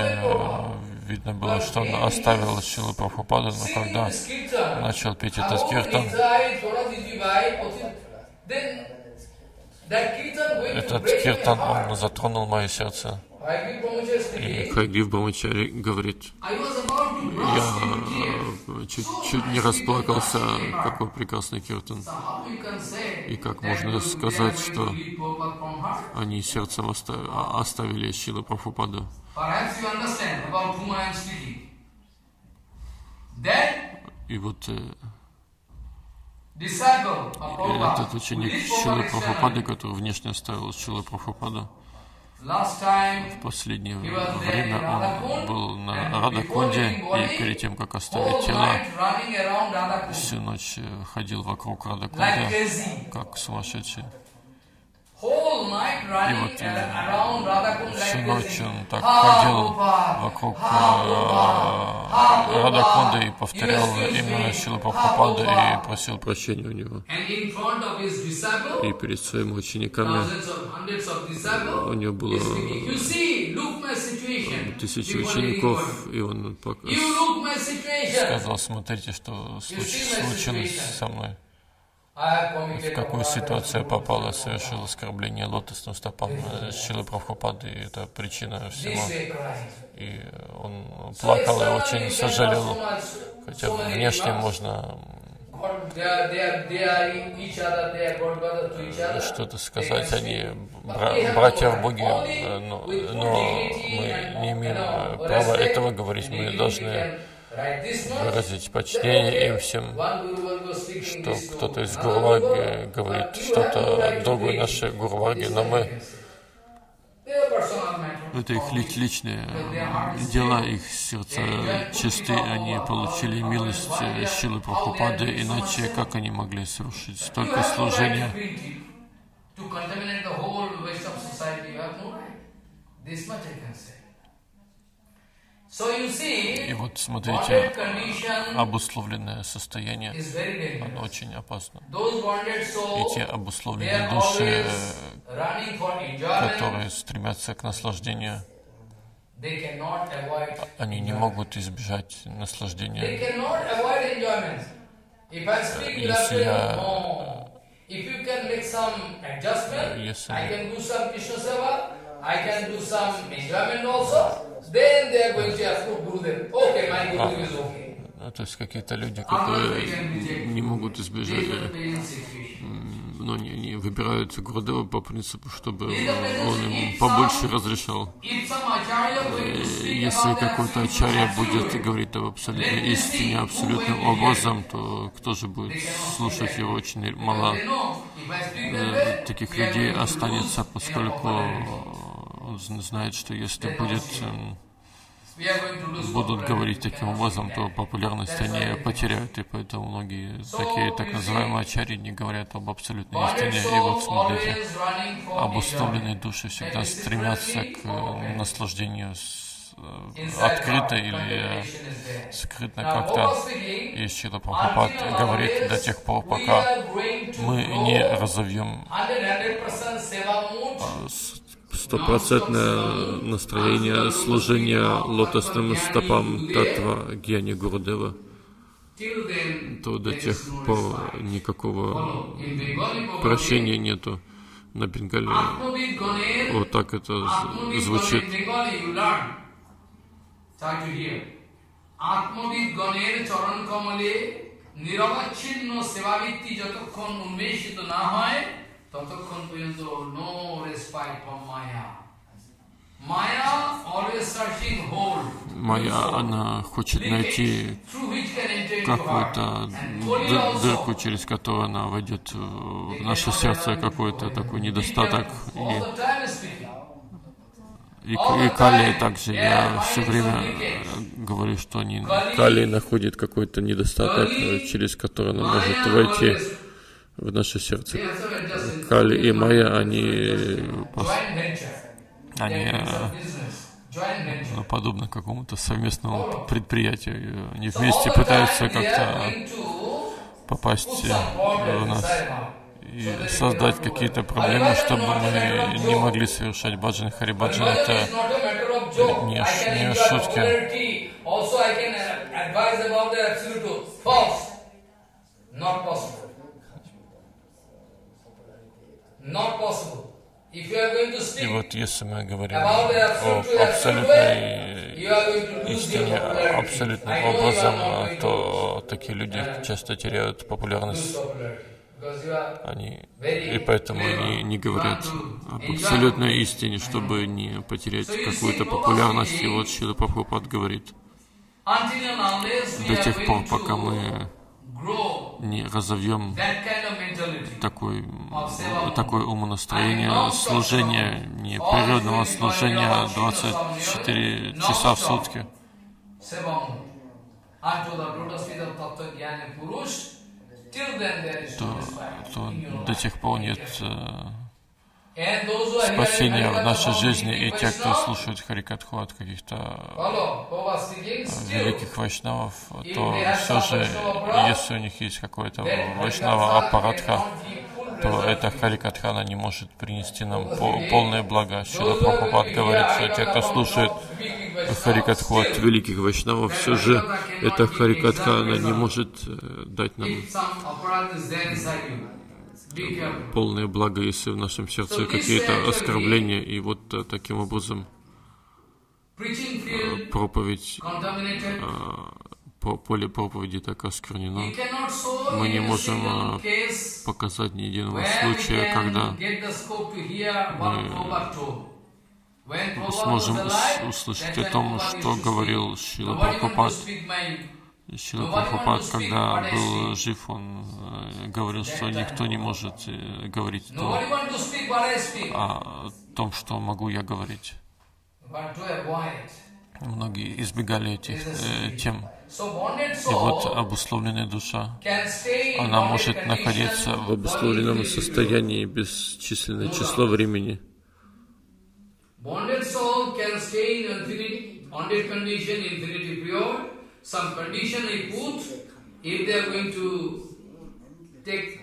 видно было, что он оставил Шрилу Прабхупаду, но когда начал петь этот киртан, этот киртан, он затронул мое сердце. И Хайгрив Брамачарья говорит, я чуть-чуть не расплакался, какой прекрасный киртан. И как можно сказать, что они сердцем оставили Шрилу Прабхупаду. И вот этот ученик Шрилы Прабхупады, который внешне оставил Шрилу Прабхупаду, в последнее время он был на Радхакунде, и перед тем, как оставить тело, всю ночь ходил вокруг Радхакунда, как сумасшедший. И вот всю ночь он так ходил вокруг Радхакунда и повторял именно Шрилу Прабхупаду и просил прощения у него. И перед своими учениками у него было тысячи учеников, и он сказал, смотрите, что случилось со мной. В какую ситуацию я попал, я совершил оскорбление лотосным стопам Шрилы Прабхупады, и это причина всего. И он плакал и очень сожалел, хотя внешне можно что-то сказать, они братья в Боге, но, но мы не имеем права этого говорить, мы должны выразить почтение им всем, что кто-то из Гурварги говорит что-то другое нашей Гурварги, но мы... Это их личные дела, их сердца чисты, они получили милость Шрилы Прабхупады, иначе как они могли совершить столько служения? И вот, смотрите, обусловленное состояние, оно очень опасно. И те обусловленные души, которые стремятся к наслаждению, они не могут избежать наслаждения. Если я... Если... I can do some enjoyment also, then they are going to ask Gurudev, okay, my Gurudev is okay. То есть какие-то люди, которые не могут избежать, но не, не выбирают Гурудева по принципу, чтобы он ему побольше разрешал. Если какой-то ачарья будет говорить об абсолютной истине, абсолютным образом, то кто же будет слушать его? Очень мало таких людей останется, поскольку он знает, что если будет будут говорить таким образом, то популярность они потеряют, и поэтому многие такие так называемые ачарьи не говорят об абсолютной истине. И вот смотрите, обуставленные души всегда стремятся к наслаждению открыто или скрытно как-то. И Шрила Прабхупад говорит: до тех пор, пока мы не разовьем стопроцентное настроение служения лотосным стопам Таттва Гьяни Гурудева, то до тех пор никакого прощения нету. На Бенгале вот так это звучит. Start to hear. Atmavit Ganer Charan Kamale Niravachinno Sevavitti Jatakkon Unmeshito na hoy, tatakkon porjonto no respite from Maya. Maya always searching hold. Maya, она хочет найти какую-то дырку, через которую она войдет в наше сердце, какой-то такой недостаток. И, и Кали также, я все время говорю, что они... Кали находит какой-то недостаток, через который она может войти в наше сердце. Кали и Майя, они, они подобны какому-то совместному предприятию. Они вместе пытаются как-то попасть в нас и создать какие-то проблемы, чтобы мы не могли совершать баджан. Харибаджан — это не, не шутки. И вот если мы говорим о абсолютной истине, абсолютным образом, то такие люди часто теряют популярность. Они, и поэтому они не говорят об абсолютной истине, чтобы не потерять какую-то популярность. И вот Шрила Прабхупад говорит: до тех пор, пока мы не разовьем такое, такое умонастроение служения, непрерывного служения двадцать четыре часа в сутки. То, то до тех пор нет э, спасения в нашей жизни, и те, кто слушает Харикатху от каких-то э, великих вайшнавов, то все же, если у них есть какой-то вайшнава аппаратха, то эта Харикатха, она не может принести нам по, полное благо. Шрила Прабхупад говорит, что те, кто слушает Харикатху от великих вайшнавов, все же эта Харикатха, она не может дать нам полное благо, если в нашем сердце какие-то оскорбления. И вот таким образом проповедь, поле проповеди так осквернено. Мы не можем показать ни единого случая, когда мы мы сможем услышать о том, что говорил Шрила Прабхупад. Шрила Прабхупад, когда был жив, он говорил, что никто не может говорить то, о том, что могу я говорить. Многие избегали этих э, тем. И вот обусловленная душа, она может находиться в обусловленном состоянии бесчисленное число времени. Bonded soul can stay in infinity, bonded condition, infinity pure. Some condition I put, if they are going to take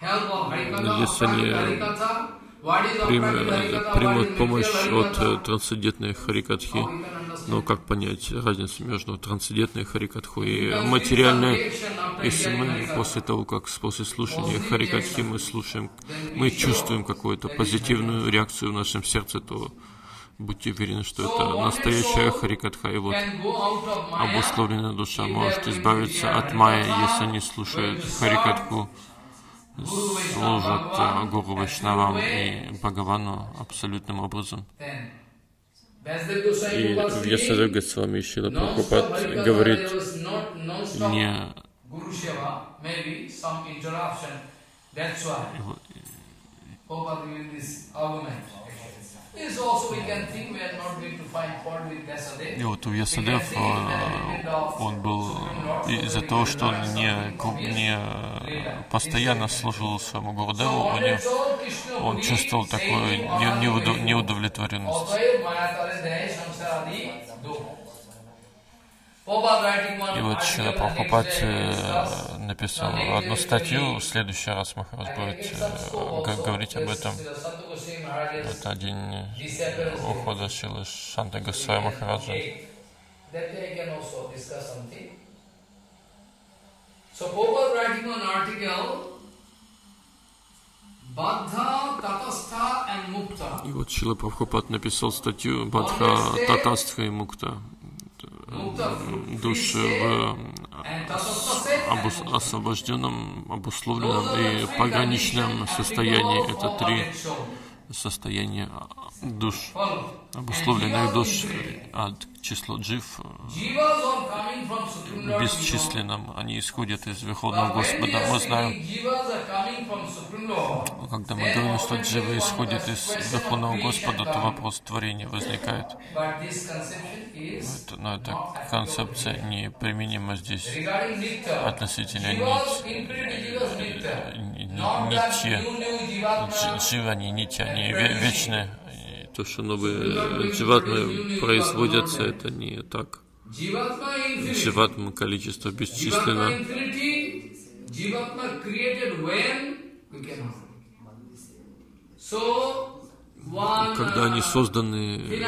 help of Harikatha, what is Harikatha? Примут помощь от трансцендентной Харикатхи. Но как понять разницу между трансцендентной Харикатхой и материальной? Если мы после того, как после слушания Харикатхи мы слушаем, мы чувствуем какую-то позитивную реакцию в нашем сердце, то будьте уверены, что это настоящая Харикатха. И вот обусловленная душа может избавиться от майи, если они слушают Харикатху, служат Гуру Вайшнавам и Бхагавану абсолютным образом. И Вьясадева Госвами Шрила Прабхупад говорит: не И вот у Ясадев он был из-за того, что он не, не постоянно служил своему Гурудеву, он, он чувствовал такую неудовлетворенность. И вот Шрила Прабхупад написал одну статью, в следующий раз Махарадж будет говорить об этом. Это день ухода Шрилы Шанта Госвами Махараджа. И вот Шрила Прабхупад написал статью «Бадха, Татастха и Мукта». Души в обус, освобожденном, обусловленном и пограничном состоянии. Это три состояния душ, обусловленных душ, а число джив бесчисленным. Они исходят из Верховного Господа. Мы знаем, когда мы говорим, что дживы исходят из Верховного Господа, то вопрос творения возникает. Это, но эта концепция неприменима здесь относительно нити. Дживы, они нити, они вечные. То, что новые дживатмы производятся, это не так. Дживатма количество бесчисленно. Когда они созданы,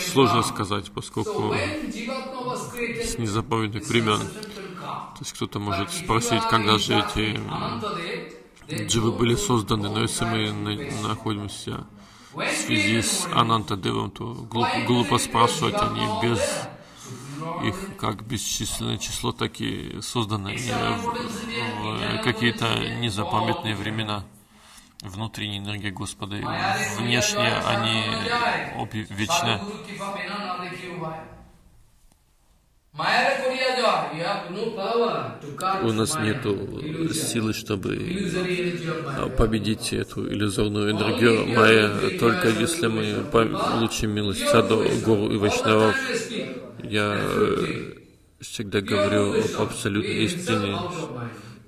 сложно сказать, поскольку с незапамятных времен. То есть кто-то может спросить, когда же эти дживы были созданы, но если мы находимся в связи с Анантадевом, то глупо, глупо спрашивать, они без их, как бесчисленное число, так и созданы в, в какие-то незапамятные времена. Внутренняя энергия Господа, внешне они обе вечны. У нас нет силы, чтобы победить эту иллюзорную энергию майя, только если мы получим милость саду, гуру и вайшнавов. Я всегда говорю об абсолютной истине,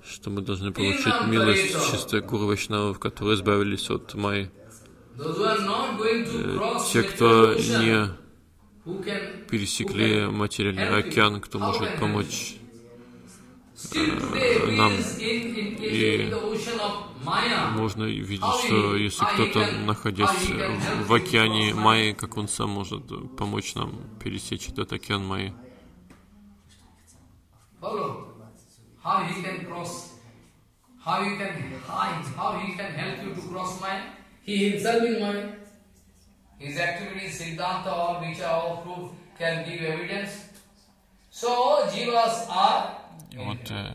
что мы должны получить милость чистых гуру и вайшнавов, которые избавились от майи. Те, кто не пересекли материальный океан, кто может помочь э, нам. И можно видеть, что если кто-то, находясь в океане майи, как он сам может помочь нам пересечь этот океан майи. His activities, Siddhanta or Vicha or proof can give evidence. So, Jivas are infinite.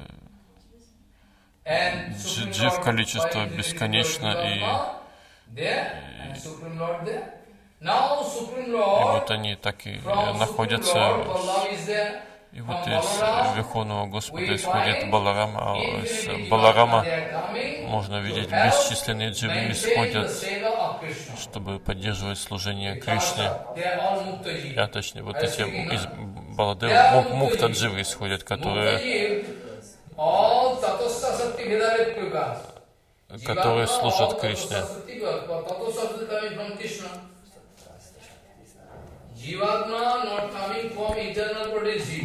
And Supreme количество бесконечно и there. Now Supreme Lord. И вот они так и находятся. И вот из Верховного Господа исходит Баларама, а из Баларама можно видеть, бесчисленные дживы исходят, чтобы поддерживать служение Кришне. А точнее, вот эти из Баладева, мукта дживы исходят, которые, которые служат Кришне.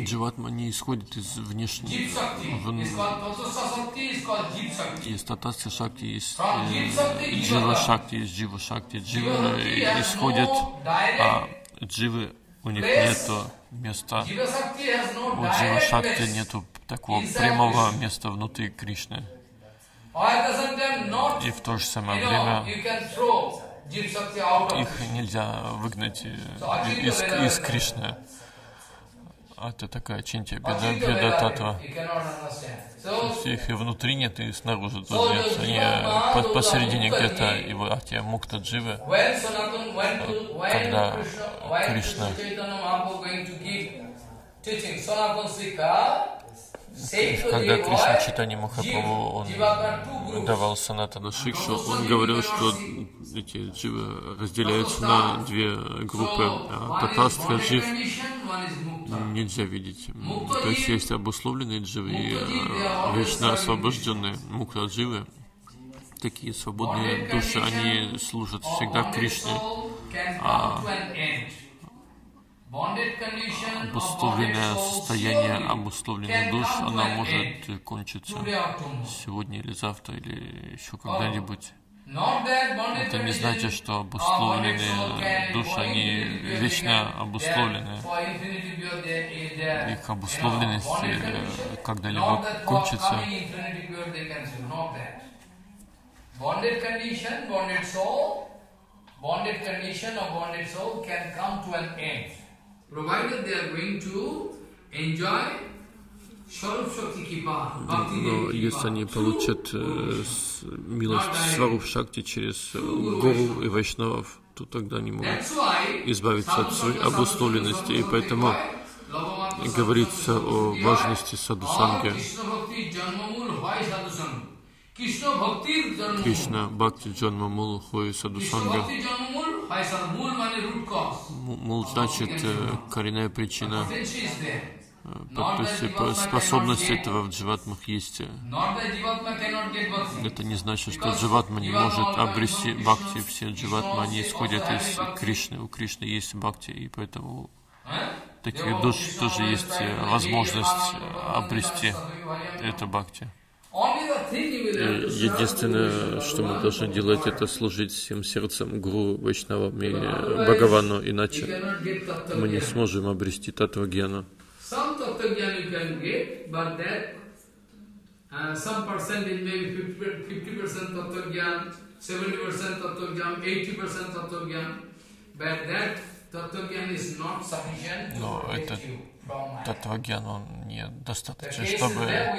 Дживатма не исходит из внешнего. Из татастха шакти, из джива шакти, из джива шакти. Дживы исходят, а дживы, у них нет места. У джива шакти нет такого прямого места внутри Кришны. И в то же самое время их нельзя выгнать из, из Кришны. Это такая чинтия, беда, беда татва. Их и внутри нет, и снаружи тоже нет. Они посередине где-то, и в ахте мукта дживы, когда Кришна когда Кришна Чайтанья Махапрабху, он давал санатана шикшу, он говорил, что эти дживы разделяются на две группы. Татастха джив нельзя видеть. То есть есть обусловленные дживы и вечно освобожденные мукта дживы. Такие свободные души, они служат всегда Кришне. А обусловленное состояние, обусловленный душ, она может кончиться сегодня или завтра, или еще когда-нибудь. Это не значит, что обусловленные души, они вечно обусловлены. Их обусловленность когда-либо кончится. Bonded condition, bonded soul, bonded condition of bonded soul can come to an end, provided they are going to enjoy Swarup Shakti Kipa, Bhakti Devi Kipa. Если они получат милость Сваруб Шакти через Гуру и Вайшнавов, то тогда они могут избавиться от своей обусловленности, и поэтому говорится о важности саду-санги. Кришна Бхакти Джанма Мул Хой Садусанга. Мул значит коренная причина. То есть способность этого в дживатмах есть. Это не значит, что дживатма не может обрести бхакти. Все дживатмы, они исходят из Кришны. У Кришны есть бхакти, и поэтому такие души тоже есть возможность обрести это бхакти. Единственное, что мы должны делать, это служить всем сердцем Гуру, Вайшнавам и Бхагавану, иначе мы не сможем обрести таттва-гьяну. Но этот таттва-гьян, он недостаточен, чтобы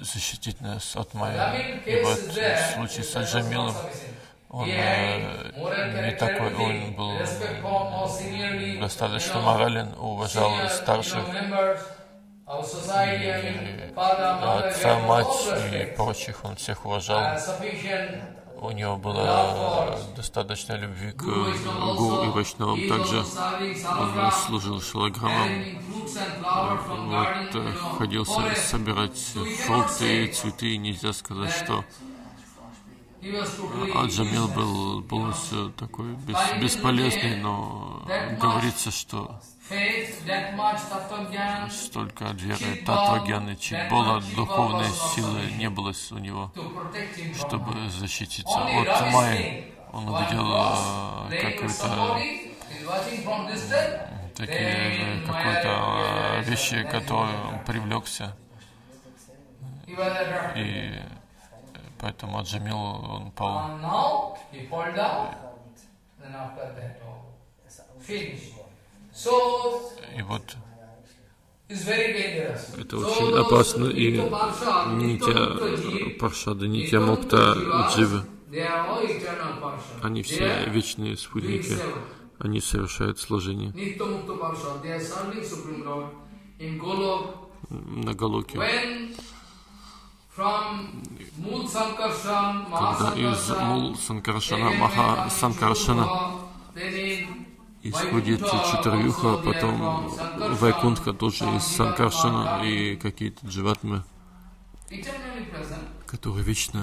защитить нас от майи. И вот в случае с Аджамилом, он не такой, он был достаточно морален, уважал старших, и отца, мать и прочих, он всех уважал. У него было достаточно любви к Гуру и Вайшнавам. Также он служил шалаграмам, вот, ходил собирать фрукты и цветы. Нельзя сказать, что Аджамил был полностью такой бесполезный, но говорится, что столько веры, таттва-гьяны, читбола, духовной силы не было у него, чтобы защититься от майи. Он увидел какие-то вещи, которые привлекся. И поэтому Аджамил, он пал. И вот это очень опасно, и нитья паршады, нитья мукта дживы, они все вечные спутники, они совершают служение на Галоке. Когда из Мул Санкаршана, Маха Санкаршана исходит Читарьюха, потом Вайкунтха тоже из Санкаршана, и какие-то дживатмы, которые вечно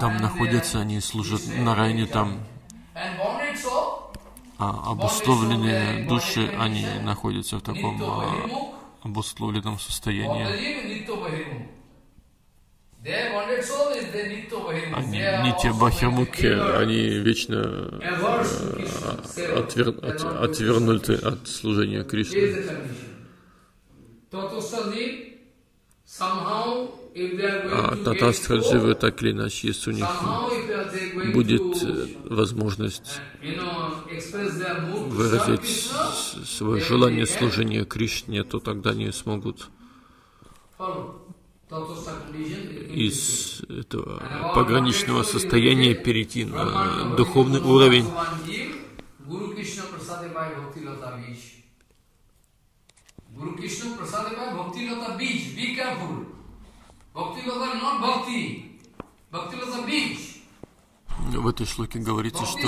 там находятся, они служат на районе там, а обусловленные души, они находятся в таком обусловленном состоянии. Они нитья бахимукхи, они вечно э, отвер, от, отвернуты от служения Кришне. А татастха дживы, так или иначе, если у них будет возможность выразить свое желание служения Кришне, то тогда они смогут из этого пограничного состояния перейти на духовный уровень. Guru Krishna Prasadeva Bhakti Lata Bij. Be careful. Bhakti Lata not Bhakti. Bhakti Lata Bij. В этой шлоке говорится, что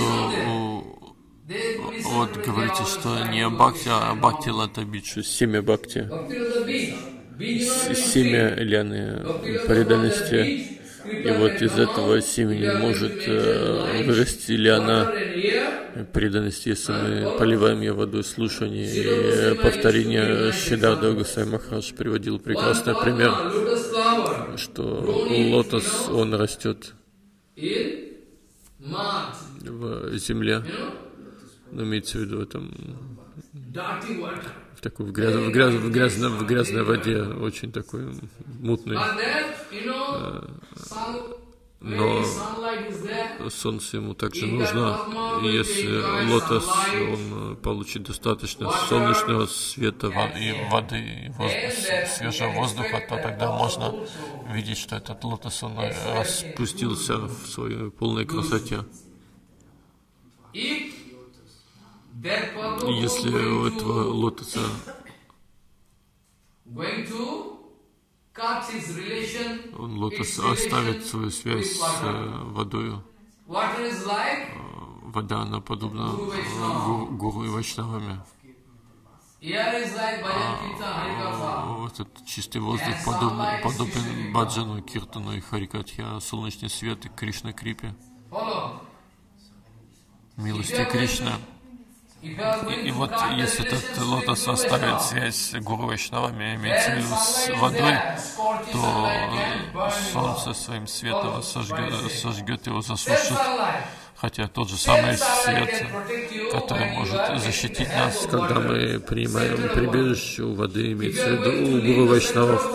вот говорится, что не бхакти, а бхакти лата бидж, семя бхакти, семя ляны преданности. И вот из этого семени может вырасти ляна преданности, если мы поливаем ее водой слушания и повторения. Шридарда Госвами Махарадж приводил прекрасный пример, что лотос, он растет в земле, но имеется в виду там, в такой в, гряз, в, гряз, в, грязной, в грязной воде, очень такой мутной, но солнце ему также нужно. Если лотос, он получит достаточно солнечного света и воды, и воздуха, свежего воздуха, то тогда можно видеть, что этот лотос, он распустился в своей полной красоте. Если у этого лотоса он лотос оставит свою связь с водою, вода, она подобна гуру и вайшнавами. А этот чистый воздух подобен, подобен баджану, киртану и харикатхе, а солнечный свет и Кришна Крипе. Милости Кришна. И, и вот если этот лотос оставит связь с гуру вайшнавами, имеется в виду с водой, то солнце своим светом сожжет его, засушит. Хотя тот же самый свет, который может защитить нас, когда мы принимаем прибежище у воды, имеется в виду у гуру вайшнавов.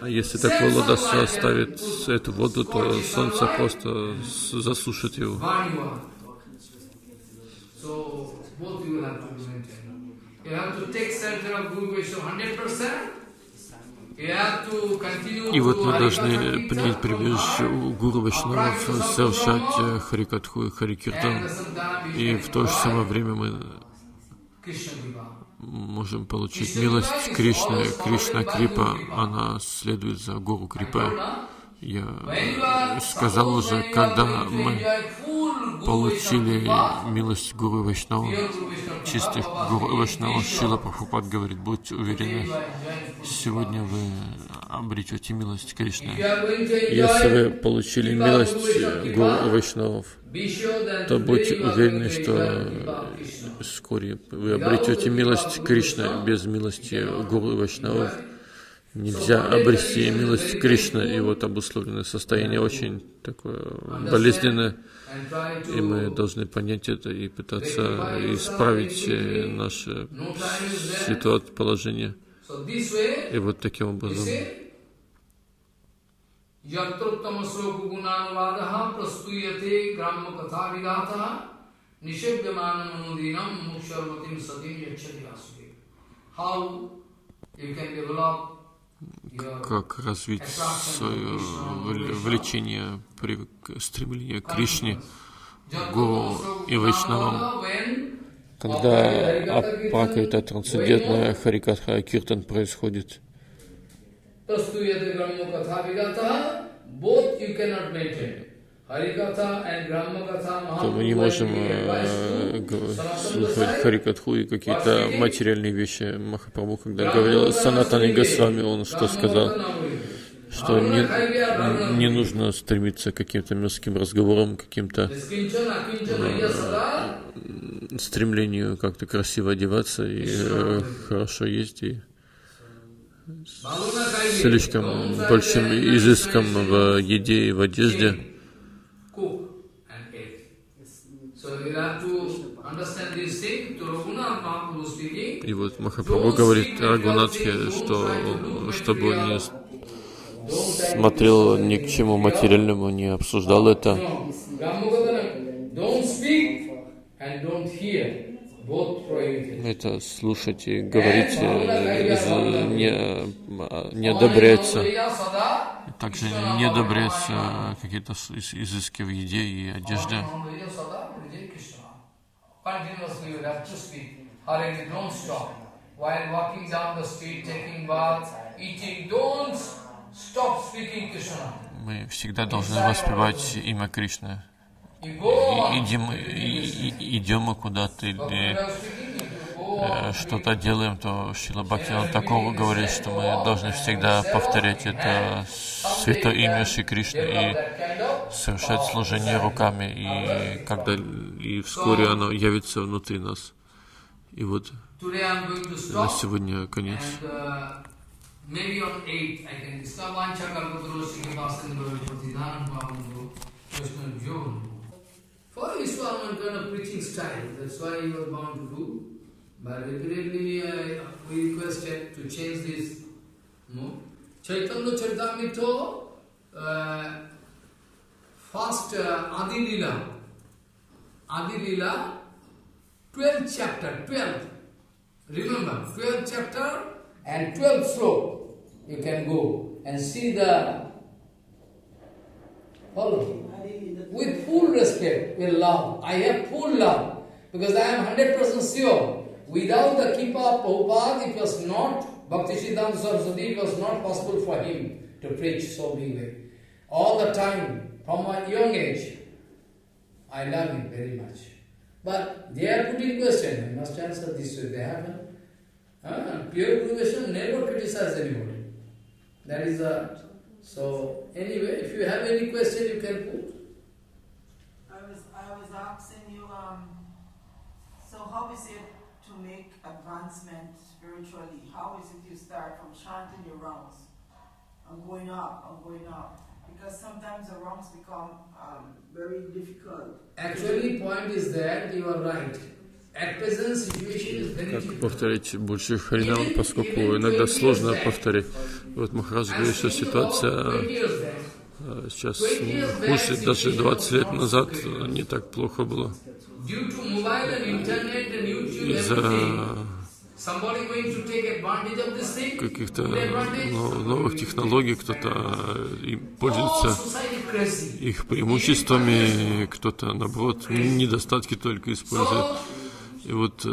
А если такой лотос оставит эту воду, то солнце просто засушит его. Both you will have to be maintained. You have to take shelter of Guru Vaishnava one hundred percent. И вот мы должны принять прибежище у гуру вайшнавов, совершать харикатху и харикиртан. И в то же самое время мы можем получить милость Кришны. Кришна Крипа, она следует за гуру Крипа. Я сказал уже, когда мы получили милость гуру вайшнава, чистых гуру вайшнава, Шрила Прабхупад говорит: будьте уверены, сегодня вы обретете милость Кришны. Если вы получили милость гуру вайшнавов, то будьте уверены, что вскоре вы обретете милость Кришны. Без милости гуру вайшнавов нельзя обрести милость Кришны. И вот обусловленное состояние очень такое болезненное, и мы должны понять это и пытаться исправить наше ситуацию, положение. И вот таким образом. Как развить свое влечение, стремление к Кришне, гуру и вайшнавам. Когда апака, это трансцендентная харикатха, киртан происходит, то мы не можем слушать харикатху и какие-то материальные вещи. Махапрабху, когда говорил с Санатаной Госвами, он что сказал? Что не, не нужно стремиться к каким-то мирским разговорам, к каким-то э, стремлению как-то красиво одеваться и э, хорошо есть, и слишком большим изыском в еде и в одежде. И вот Махапрабху говорит Рагунатхе, что чтобы он не смотрел ни к чему материальному, не обсуждал это. Это слушать и говорить не, не одобряется. Также не одобряются какие-то изыски в еде и одежде. while walking down the street, taking bath, eating, don't stop speaking Krishna. Мы всегда должны воспевать имя Кришны. Идем, идем мы куда-то или что-то делаем, то Шрила Бхактивинод Тхакур говорит, что мы должны всегда повторять это святое имя Шри Кришны и совершать служение руками, и когда и вскоре оно явится внутри нас. И вот на сегодня конец. For Vishwanath kind of preaching style, that's why he was bound to do. But repeatedly uh, we requested to change this move. Chaitanya Charitamrita, uh, first uh, Adi Leela, Adi Leela, twelfth chapter, twelfth. Remember, twelfth chapter and twelfth floor. You can go and see the follow. With full respect, with love. I have full love because I am one hundred percent sure without the Kripa of Prabhupada, it was not, Bhakti Siddhanta Saraswati, it was not possible for him to preach so big way. All the time, from my young age, I love him very much. But they are putting question, I must answer this way. They haven't. Uh, pure devotion never criticizes anybody. That is a. So, anyway, if you have any question, you can put. I was asking you, um, so how is it to make advancement spiritually? How is it you start from chanting your rounds and going up and going up? Because sometimes the rounds become um, very difficult. Actually, point is that you are right. At present situation is very difficult. Как повторить больше харинам, поскольку иногда сложно повторить. Вот Махарадж говорит, что ситуация... Сейчас хуже, даже двадцать лет назад не так плохо было. Из-за каких-то новых технологий кто-то пользуется их преимуществами, кто-то, наоборот, недостатки только использует. И вот...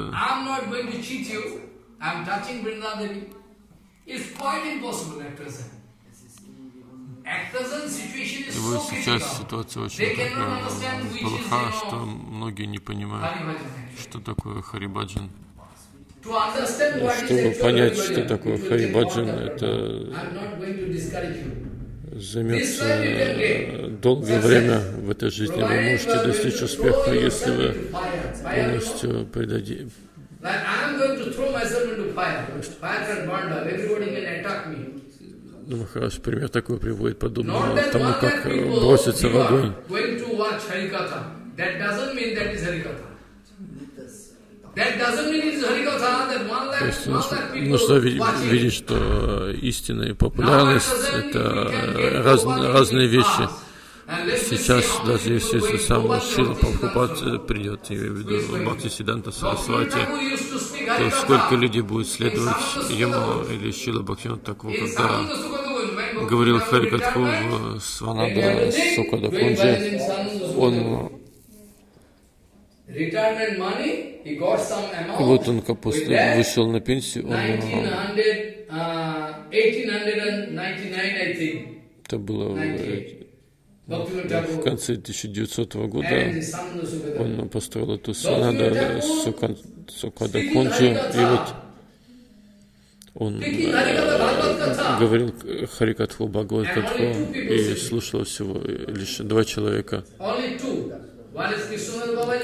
И вот сейчас ситуация очень такая плоха, что многие не понимают, что такое Харибаджан. Чтобы понять, что такое Харибаджан, это займется долгое время в этой жизни. Вы можете достичь успеха, если вы полностью предадите. Махарадж пример такой приводит, подобного тому, как броситься в огонь. То есть нужно видеть, что истина и популярность — это раз, разные вещи. Сейчас, даже если сам Шрила Прабхупад придет, я имею в виду Бхактисиддханта Сарасвати, то сколько людей будет следовать ему или Шрила Бхактивинода Тхакура, когда говорил Харикатху Сванада Сукада Кунджи, он вот он после вышел на пенсию, он, это было в конце тысяча девятисотого года, он построил эту Сванаду Сукада Кунджи, и вот он говорил Харикатху Бхагавад Катху, и слушало всего лишь два человека,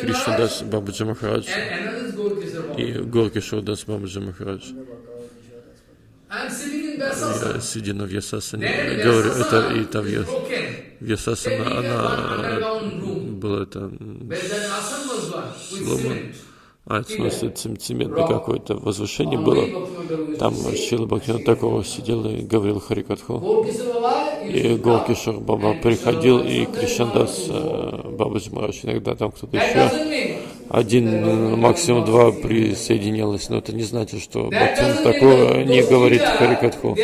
Кришнадас Бабаджи Махарадж и Горкишор Дас Бабаджи Махарадж. Я сидя на Вьясасане, говорю, это и та Вьясасана, она была там сломана. А, это в смысле сантиметр какое-то возвышение было. Там Шрила Бхактивинода Тхакур сидел и говорил Харикатху. И Голкишор Баба приходил, и Кришнадас Бабаджи Махарадж, иногда там кто-то еще. Один, максимум два присоединилось, но это не значит, что Бхактивинода Тхакур не говорит Харикатху.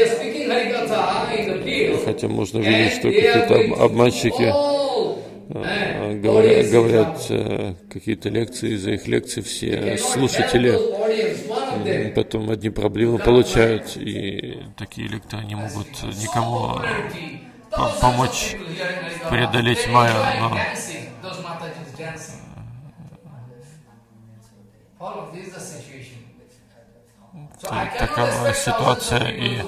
Хотя можно видеть, что какие-то обманщики говорят, говорят какие-то лекции, из-за их лекций все слушатели потом одни проблемы получают, и такие лекторы не могут никому помочь преодолеть маю. Но... такова ситуация, и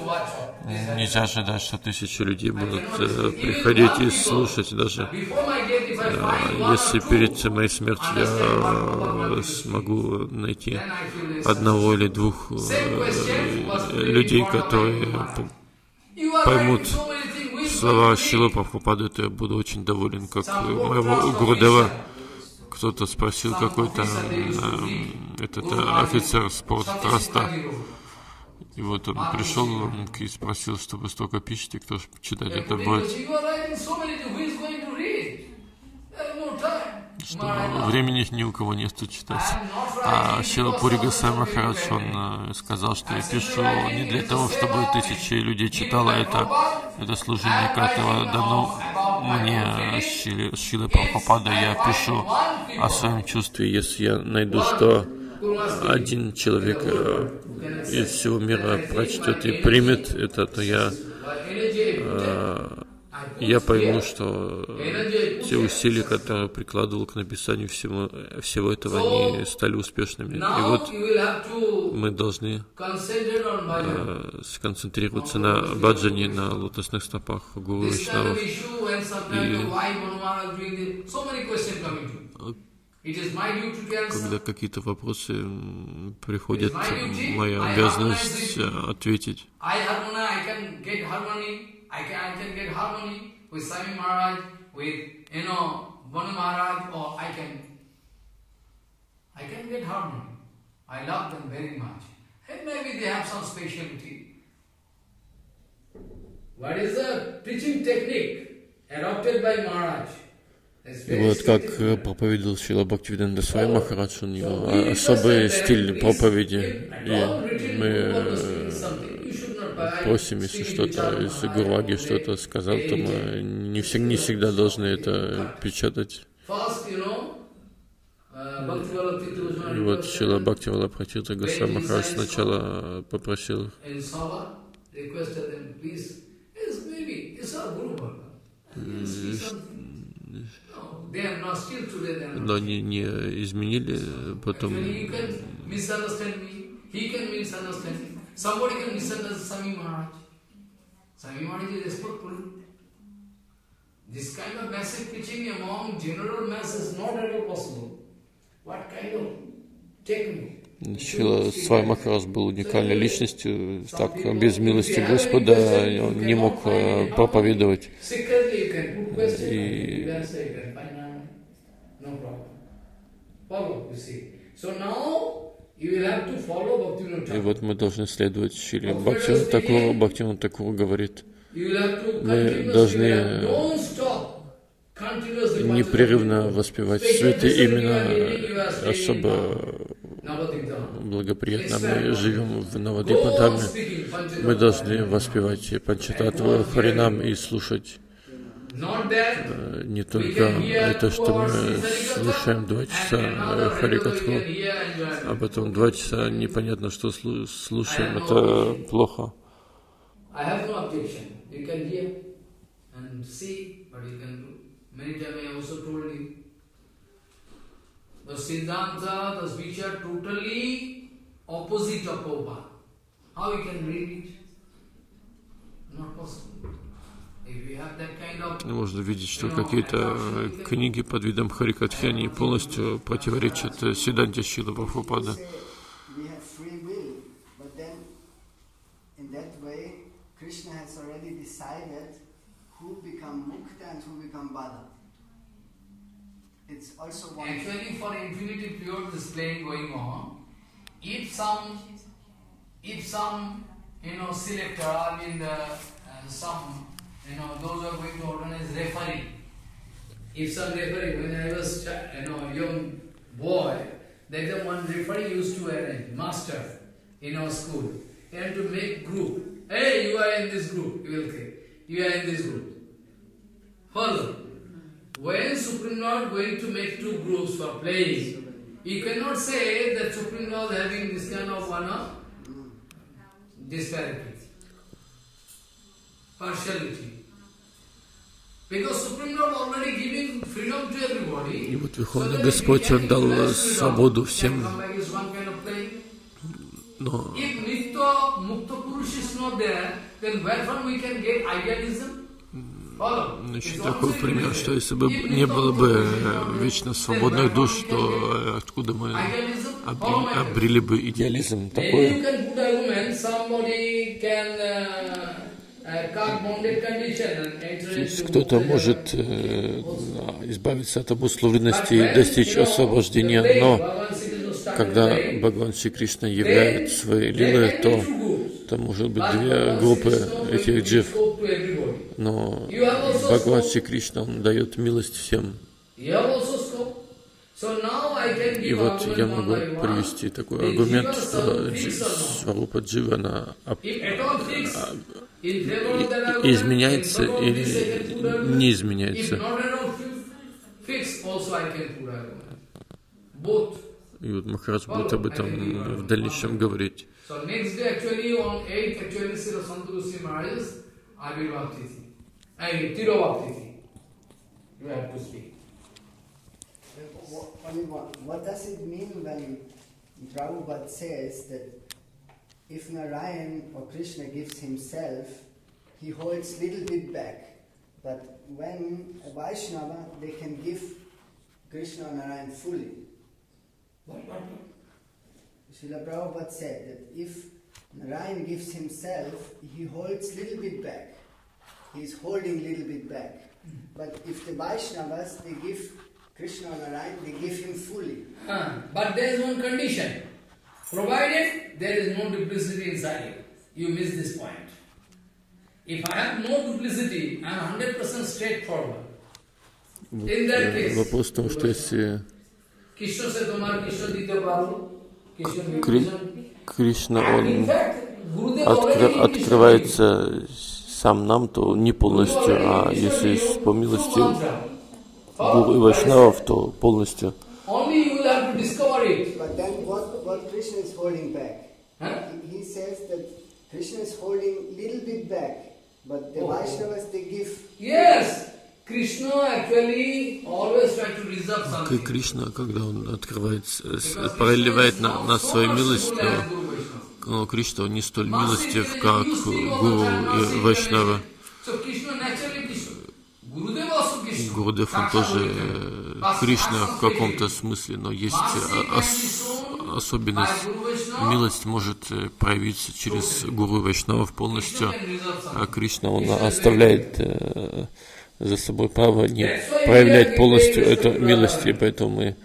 нельзя ожидать, что тысячи людей будут э, приходить и слушать. Даже э, если перед моей смертью я э, смогу найти одного или двух э, людей, которые поймут слова Шрилы Прабхупады, то я буду очень доволен, как моего Гурудева. Кто-то спросил, какой-то э, этот офицер спорттраста, и вот он пришел и спросил, что вы столько пишете, кто же читать это будет, что времени ни у кого нет читать. А Шрила Пури Госвами Махарадж, он сказал, что я пишу не для того, чтобы тысячи людей читало это, это служение, которое дано мне Шрилой Прабхупадой. Я пишу о своем чувстве, если я найду, что один человек из всего мира прочтет и примет это, то я, я пойму, что те усилия, которые прикладывал к написанию всего, всего этого, они стали успешными. И вот мы должны сконцентрироваться на баджане, на лотосных стопах гуру Вайшнавов. Когда какие-то вопросы приходят, моя обязанность ответить. И вот как проповедовал Шрила Бхактивиданта Свами Махарадж, у него особый стиль проповеди, и мы просим, если что-то, если Гурваги что-то сказал, то мы не всегда, не всегда должны это печатать. И вот Шрила Бхактивиданта Пратиртха Госвами Махарадж сначала попросил их. Но они не изменили потом. Шрила Свами Махарадж был уникальной личностью, так без милости Господа он не мог проповедовать. И no problem. Follow, you see. So now you will have to follow Bhaktivinoda Thakur. И вот мы должны следовать Шриле Бхактивинода Тхакуру. Бхактивинода Тхакур говорит, мы должны непрерывно воспевать святы, именно особо благоприятно мы живем в Навадвипа Дхаме. Мы должны воспевать Панчататтва Харинам и слушать. Не только не то, что мы слушаем два часа Харикатху, а потом два часа непонятно, что слушаем, это плохо. Можно видеть, что какие-то книги под видом Харикатхи, они полностью противоречат Сиддханте Шрилы Прабхупады. You know, those are going to organize referee. If some referee, when I was you know young boy, there was one referee used to arrange master in our school. He had to make group. Hey, you are in this group. You will say, you are in this group. Follow. When Supreme Lord going to make two groups for playing, you cannot say that Supreme Lord having this kind of one of disparity, partiality. И вот Верховный Господь отдал свободу всем, но значит, такой пример, что если бы не было бы вечно свободных душ, то откуда мы обрели, обрели бы идеализм такой? Кто-то может э, избавиться от обусловленности и достичь освобождения, но когда Бхагаван Шри Кришна являет свои лилы, то там может быть две группы этих джив. Но Бхагаван Шри Кришна, он дает милость всем. И вот я могу привести такой аргумент, что Сварупа Джива, она изменяется или не изменяется. И вот Махарадж будет об этом в дальнейшем говорить. What does it mean when Prabhupada says that if Narayan or Krishna gives himself, he holds little bit back, but when a Vaishnava, they can give Krishna or Narayan fully? Srila Prabhupada said that if Narayan gives himself, he holds little bit back, he is holding little bit back, but if the Vaishnavas, they give Krishna or Narayan, they give him fully. Huh. But there is one condition. Provided there is no duplicity inside you. You miss this point. If I have no duplicity, I am one hundred percent straightforward. In that case, вопрос в том, что если Кришна, он откро открывается сам нам, то не полностью, а если по милости Гуру и Вайшнавов, то полностью. Кришна, когда он открывает, проливает на нас свою милость, но Кришна не столь милостив, как Гуру и Вайшнава. Гурудев, он тоже Кришна в каком-то смысле, но есть ос особенность. Милость может проявиться через Гуру и Вайшнавов полностью, а Кришна, он оставляет э, за собой право не проявлять полностью эту милость, и поэтому мы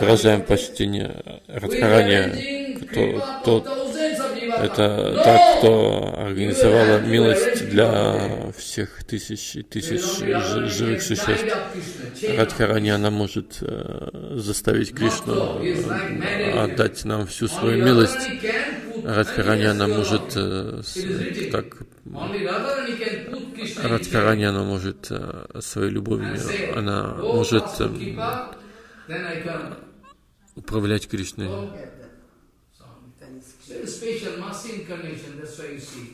выражаем почтение Радхарани, кто, кто, это так, кто организовала милость для всех тысяч и тысяч живых существ. Радхарани, она может заставить Кришну отдать нам всю свою милость. Радхарани, она может так, Радхарани, она может своей любовью, она может управлять Кришной. There is special mass incarnation, that's why you see.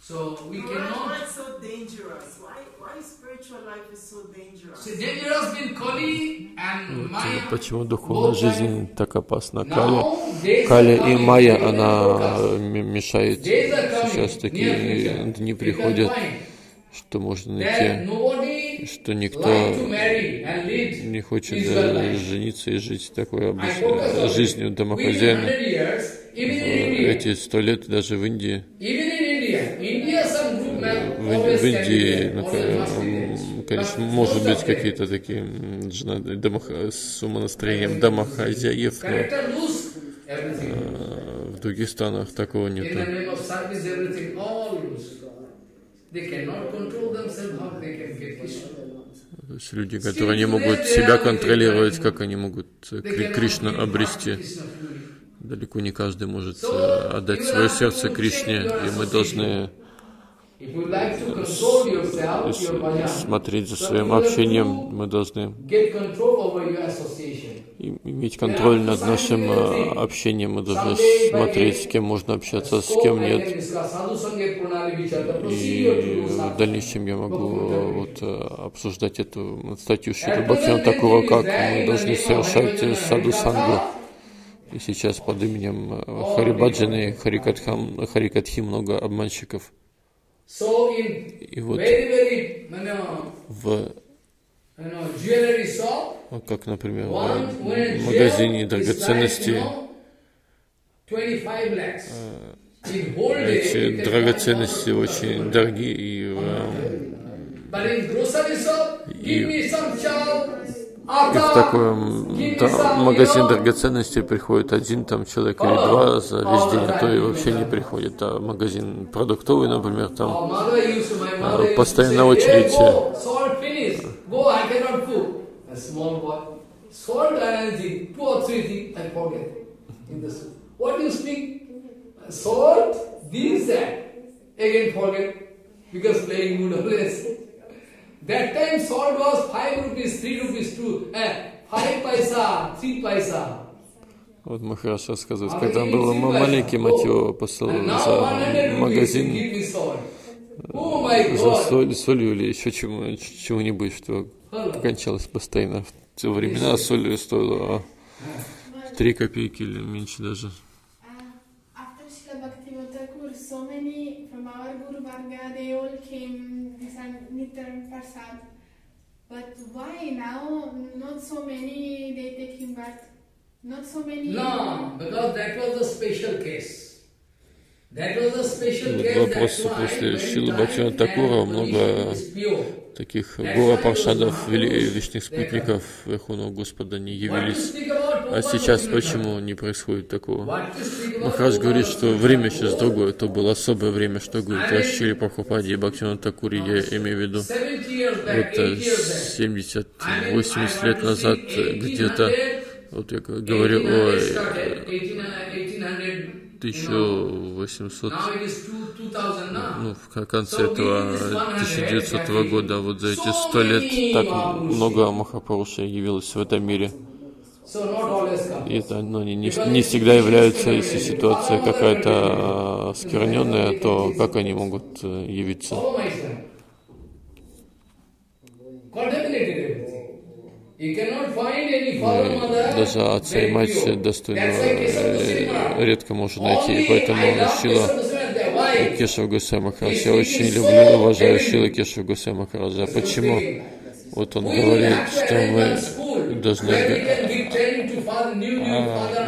So we no, cannot... Why is so dangerous? Why, why spiritual life is so dangerous? So dangerous in Kali and Maya. Вот почему духовная жизнь так опасна. Кали, Кали и Майя, она мешает. Сейчас такие дни приходят, что можно найти, что никто не хочет жениться и жить такой обычной жизнью домохозяина. Эти сто лет даже в Индии, в, в Индии, ну, конечно, может быть какие-то такие домохозяи, с умонастроением домохозяев, но в других странах такого нет. То есть люди, которые не могут себя контролировать, как они могут Кришну обрести? Далеко не каждый может отдать свое сердце Кришне, и мы должны Если смотреть за своим общением, мы должны иметь контроль над нашим общением, мы должны смотреть, с кем можно общаться, с кем нет. И в дальнейшем я могу вот, обсуждать эту статью Шрила Бхактивинода Такура, как мы должны совершать саду-сангу. И сейчас под именем Харибаджаны и Харикатхам, Харикатхи много обманщиков. И вот в, как, например, в магазине драгоценностей, эти драгоценности очень дорогие, и в... И в такой да, магазин драгоценностей приходит один там человек или два за весь день, а то и вообще не приходит. А магазин продуктовый, например, там постоянно очередь. That time salt was five rupees, three rupees, two, five paisa, three paisa. Вот Махараш рассказывает, когда он был маленьким, от его посылали за магазин, за соль, солью или еще чему-нибудь, что кончалось постоянно. В те времена соль стоила три копейки или меньше даже. But why now not so many they take him back? Not so many. No, because that was a special case. That was a special case. Вопросы после Шрилы Бхактивинода Такура много таких гора паршадов, вечных спутников Верховного Господа не явились. А сейчас почему не происходит такого? Махарадж говорит, что время сейчас другое, то было особое время, что говорит о Шриле Прабхупаде и Бхактивинода Такуре, я имею в виду. Вот семьдесят-восемьдесят лет назад где-то, вот я говорю о тысяча восемьсот, ну, в конце этого тысяча девятисотого года, вот за эти сто лет так много Махапуруша явилось в этом мире. И это ну, не, не всегда являются, если ситуация какая-то оскверненная, то как они могут явиться? Даже отца и мать достойного редко можно найти, и поэтому Шрила Кешава Госвами Махарадж. Я очень люблю и уважаю Шрила Кешава Госвами Махараджа. Почему? Вот он говорит, что мы должны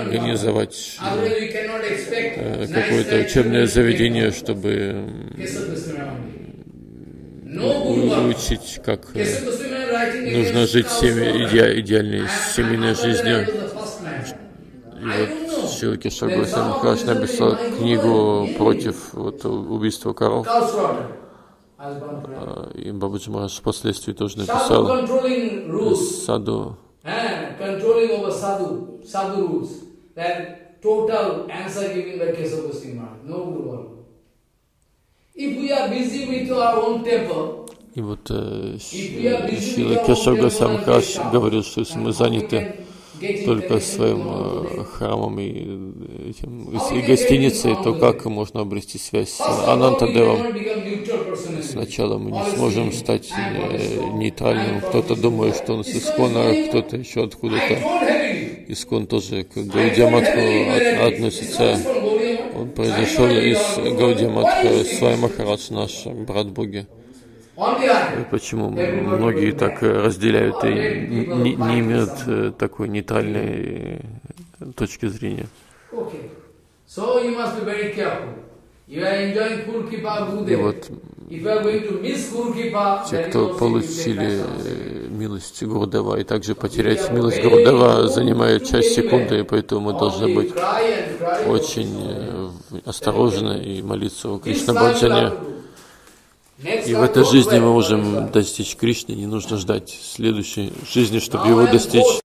организовать какое-то учебное заведение, чтобы учить, как нужно жить семи, иде, идеальной семейной жизнью. И вот Шрила Кешава Госвами Махарадж написал книгу против вот, убийства коров. И Бабаджи Махарадж впоследствии тоже написал саду. И вот э, Шрила Кешава Госвами Махарадж говорит, что если мы заняты только своим э, храмом и, этим, и гостиницей, то как можно обрести связь с Анантадевом? Сначала мы не сможем стать э, нейтральным. Кто-то думает, что он с Искона, кто-то еще откуда-то. Искон тоже к Гаудия Матху от, относится. Он произошел из Гаудия Матха. Свами Махарадж, наш брат Боги. И почему многие так разделяют и не, не имеют такой нейтральной точки зрения? И вот те, кто получили милость Гурудева и также потерять милость Гурудева, занимают часть секунды, и поэтому мы должны быть очень осторожны и молиться о Кришна-баджане. И в этой жизни мы можем достичь Кришны, не нужно ждать следующей жизни, чтобы его достичь.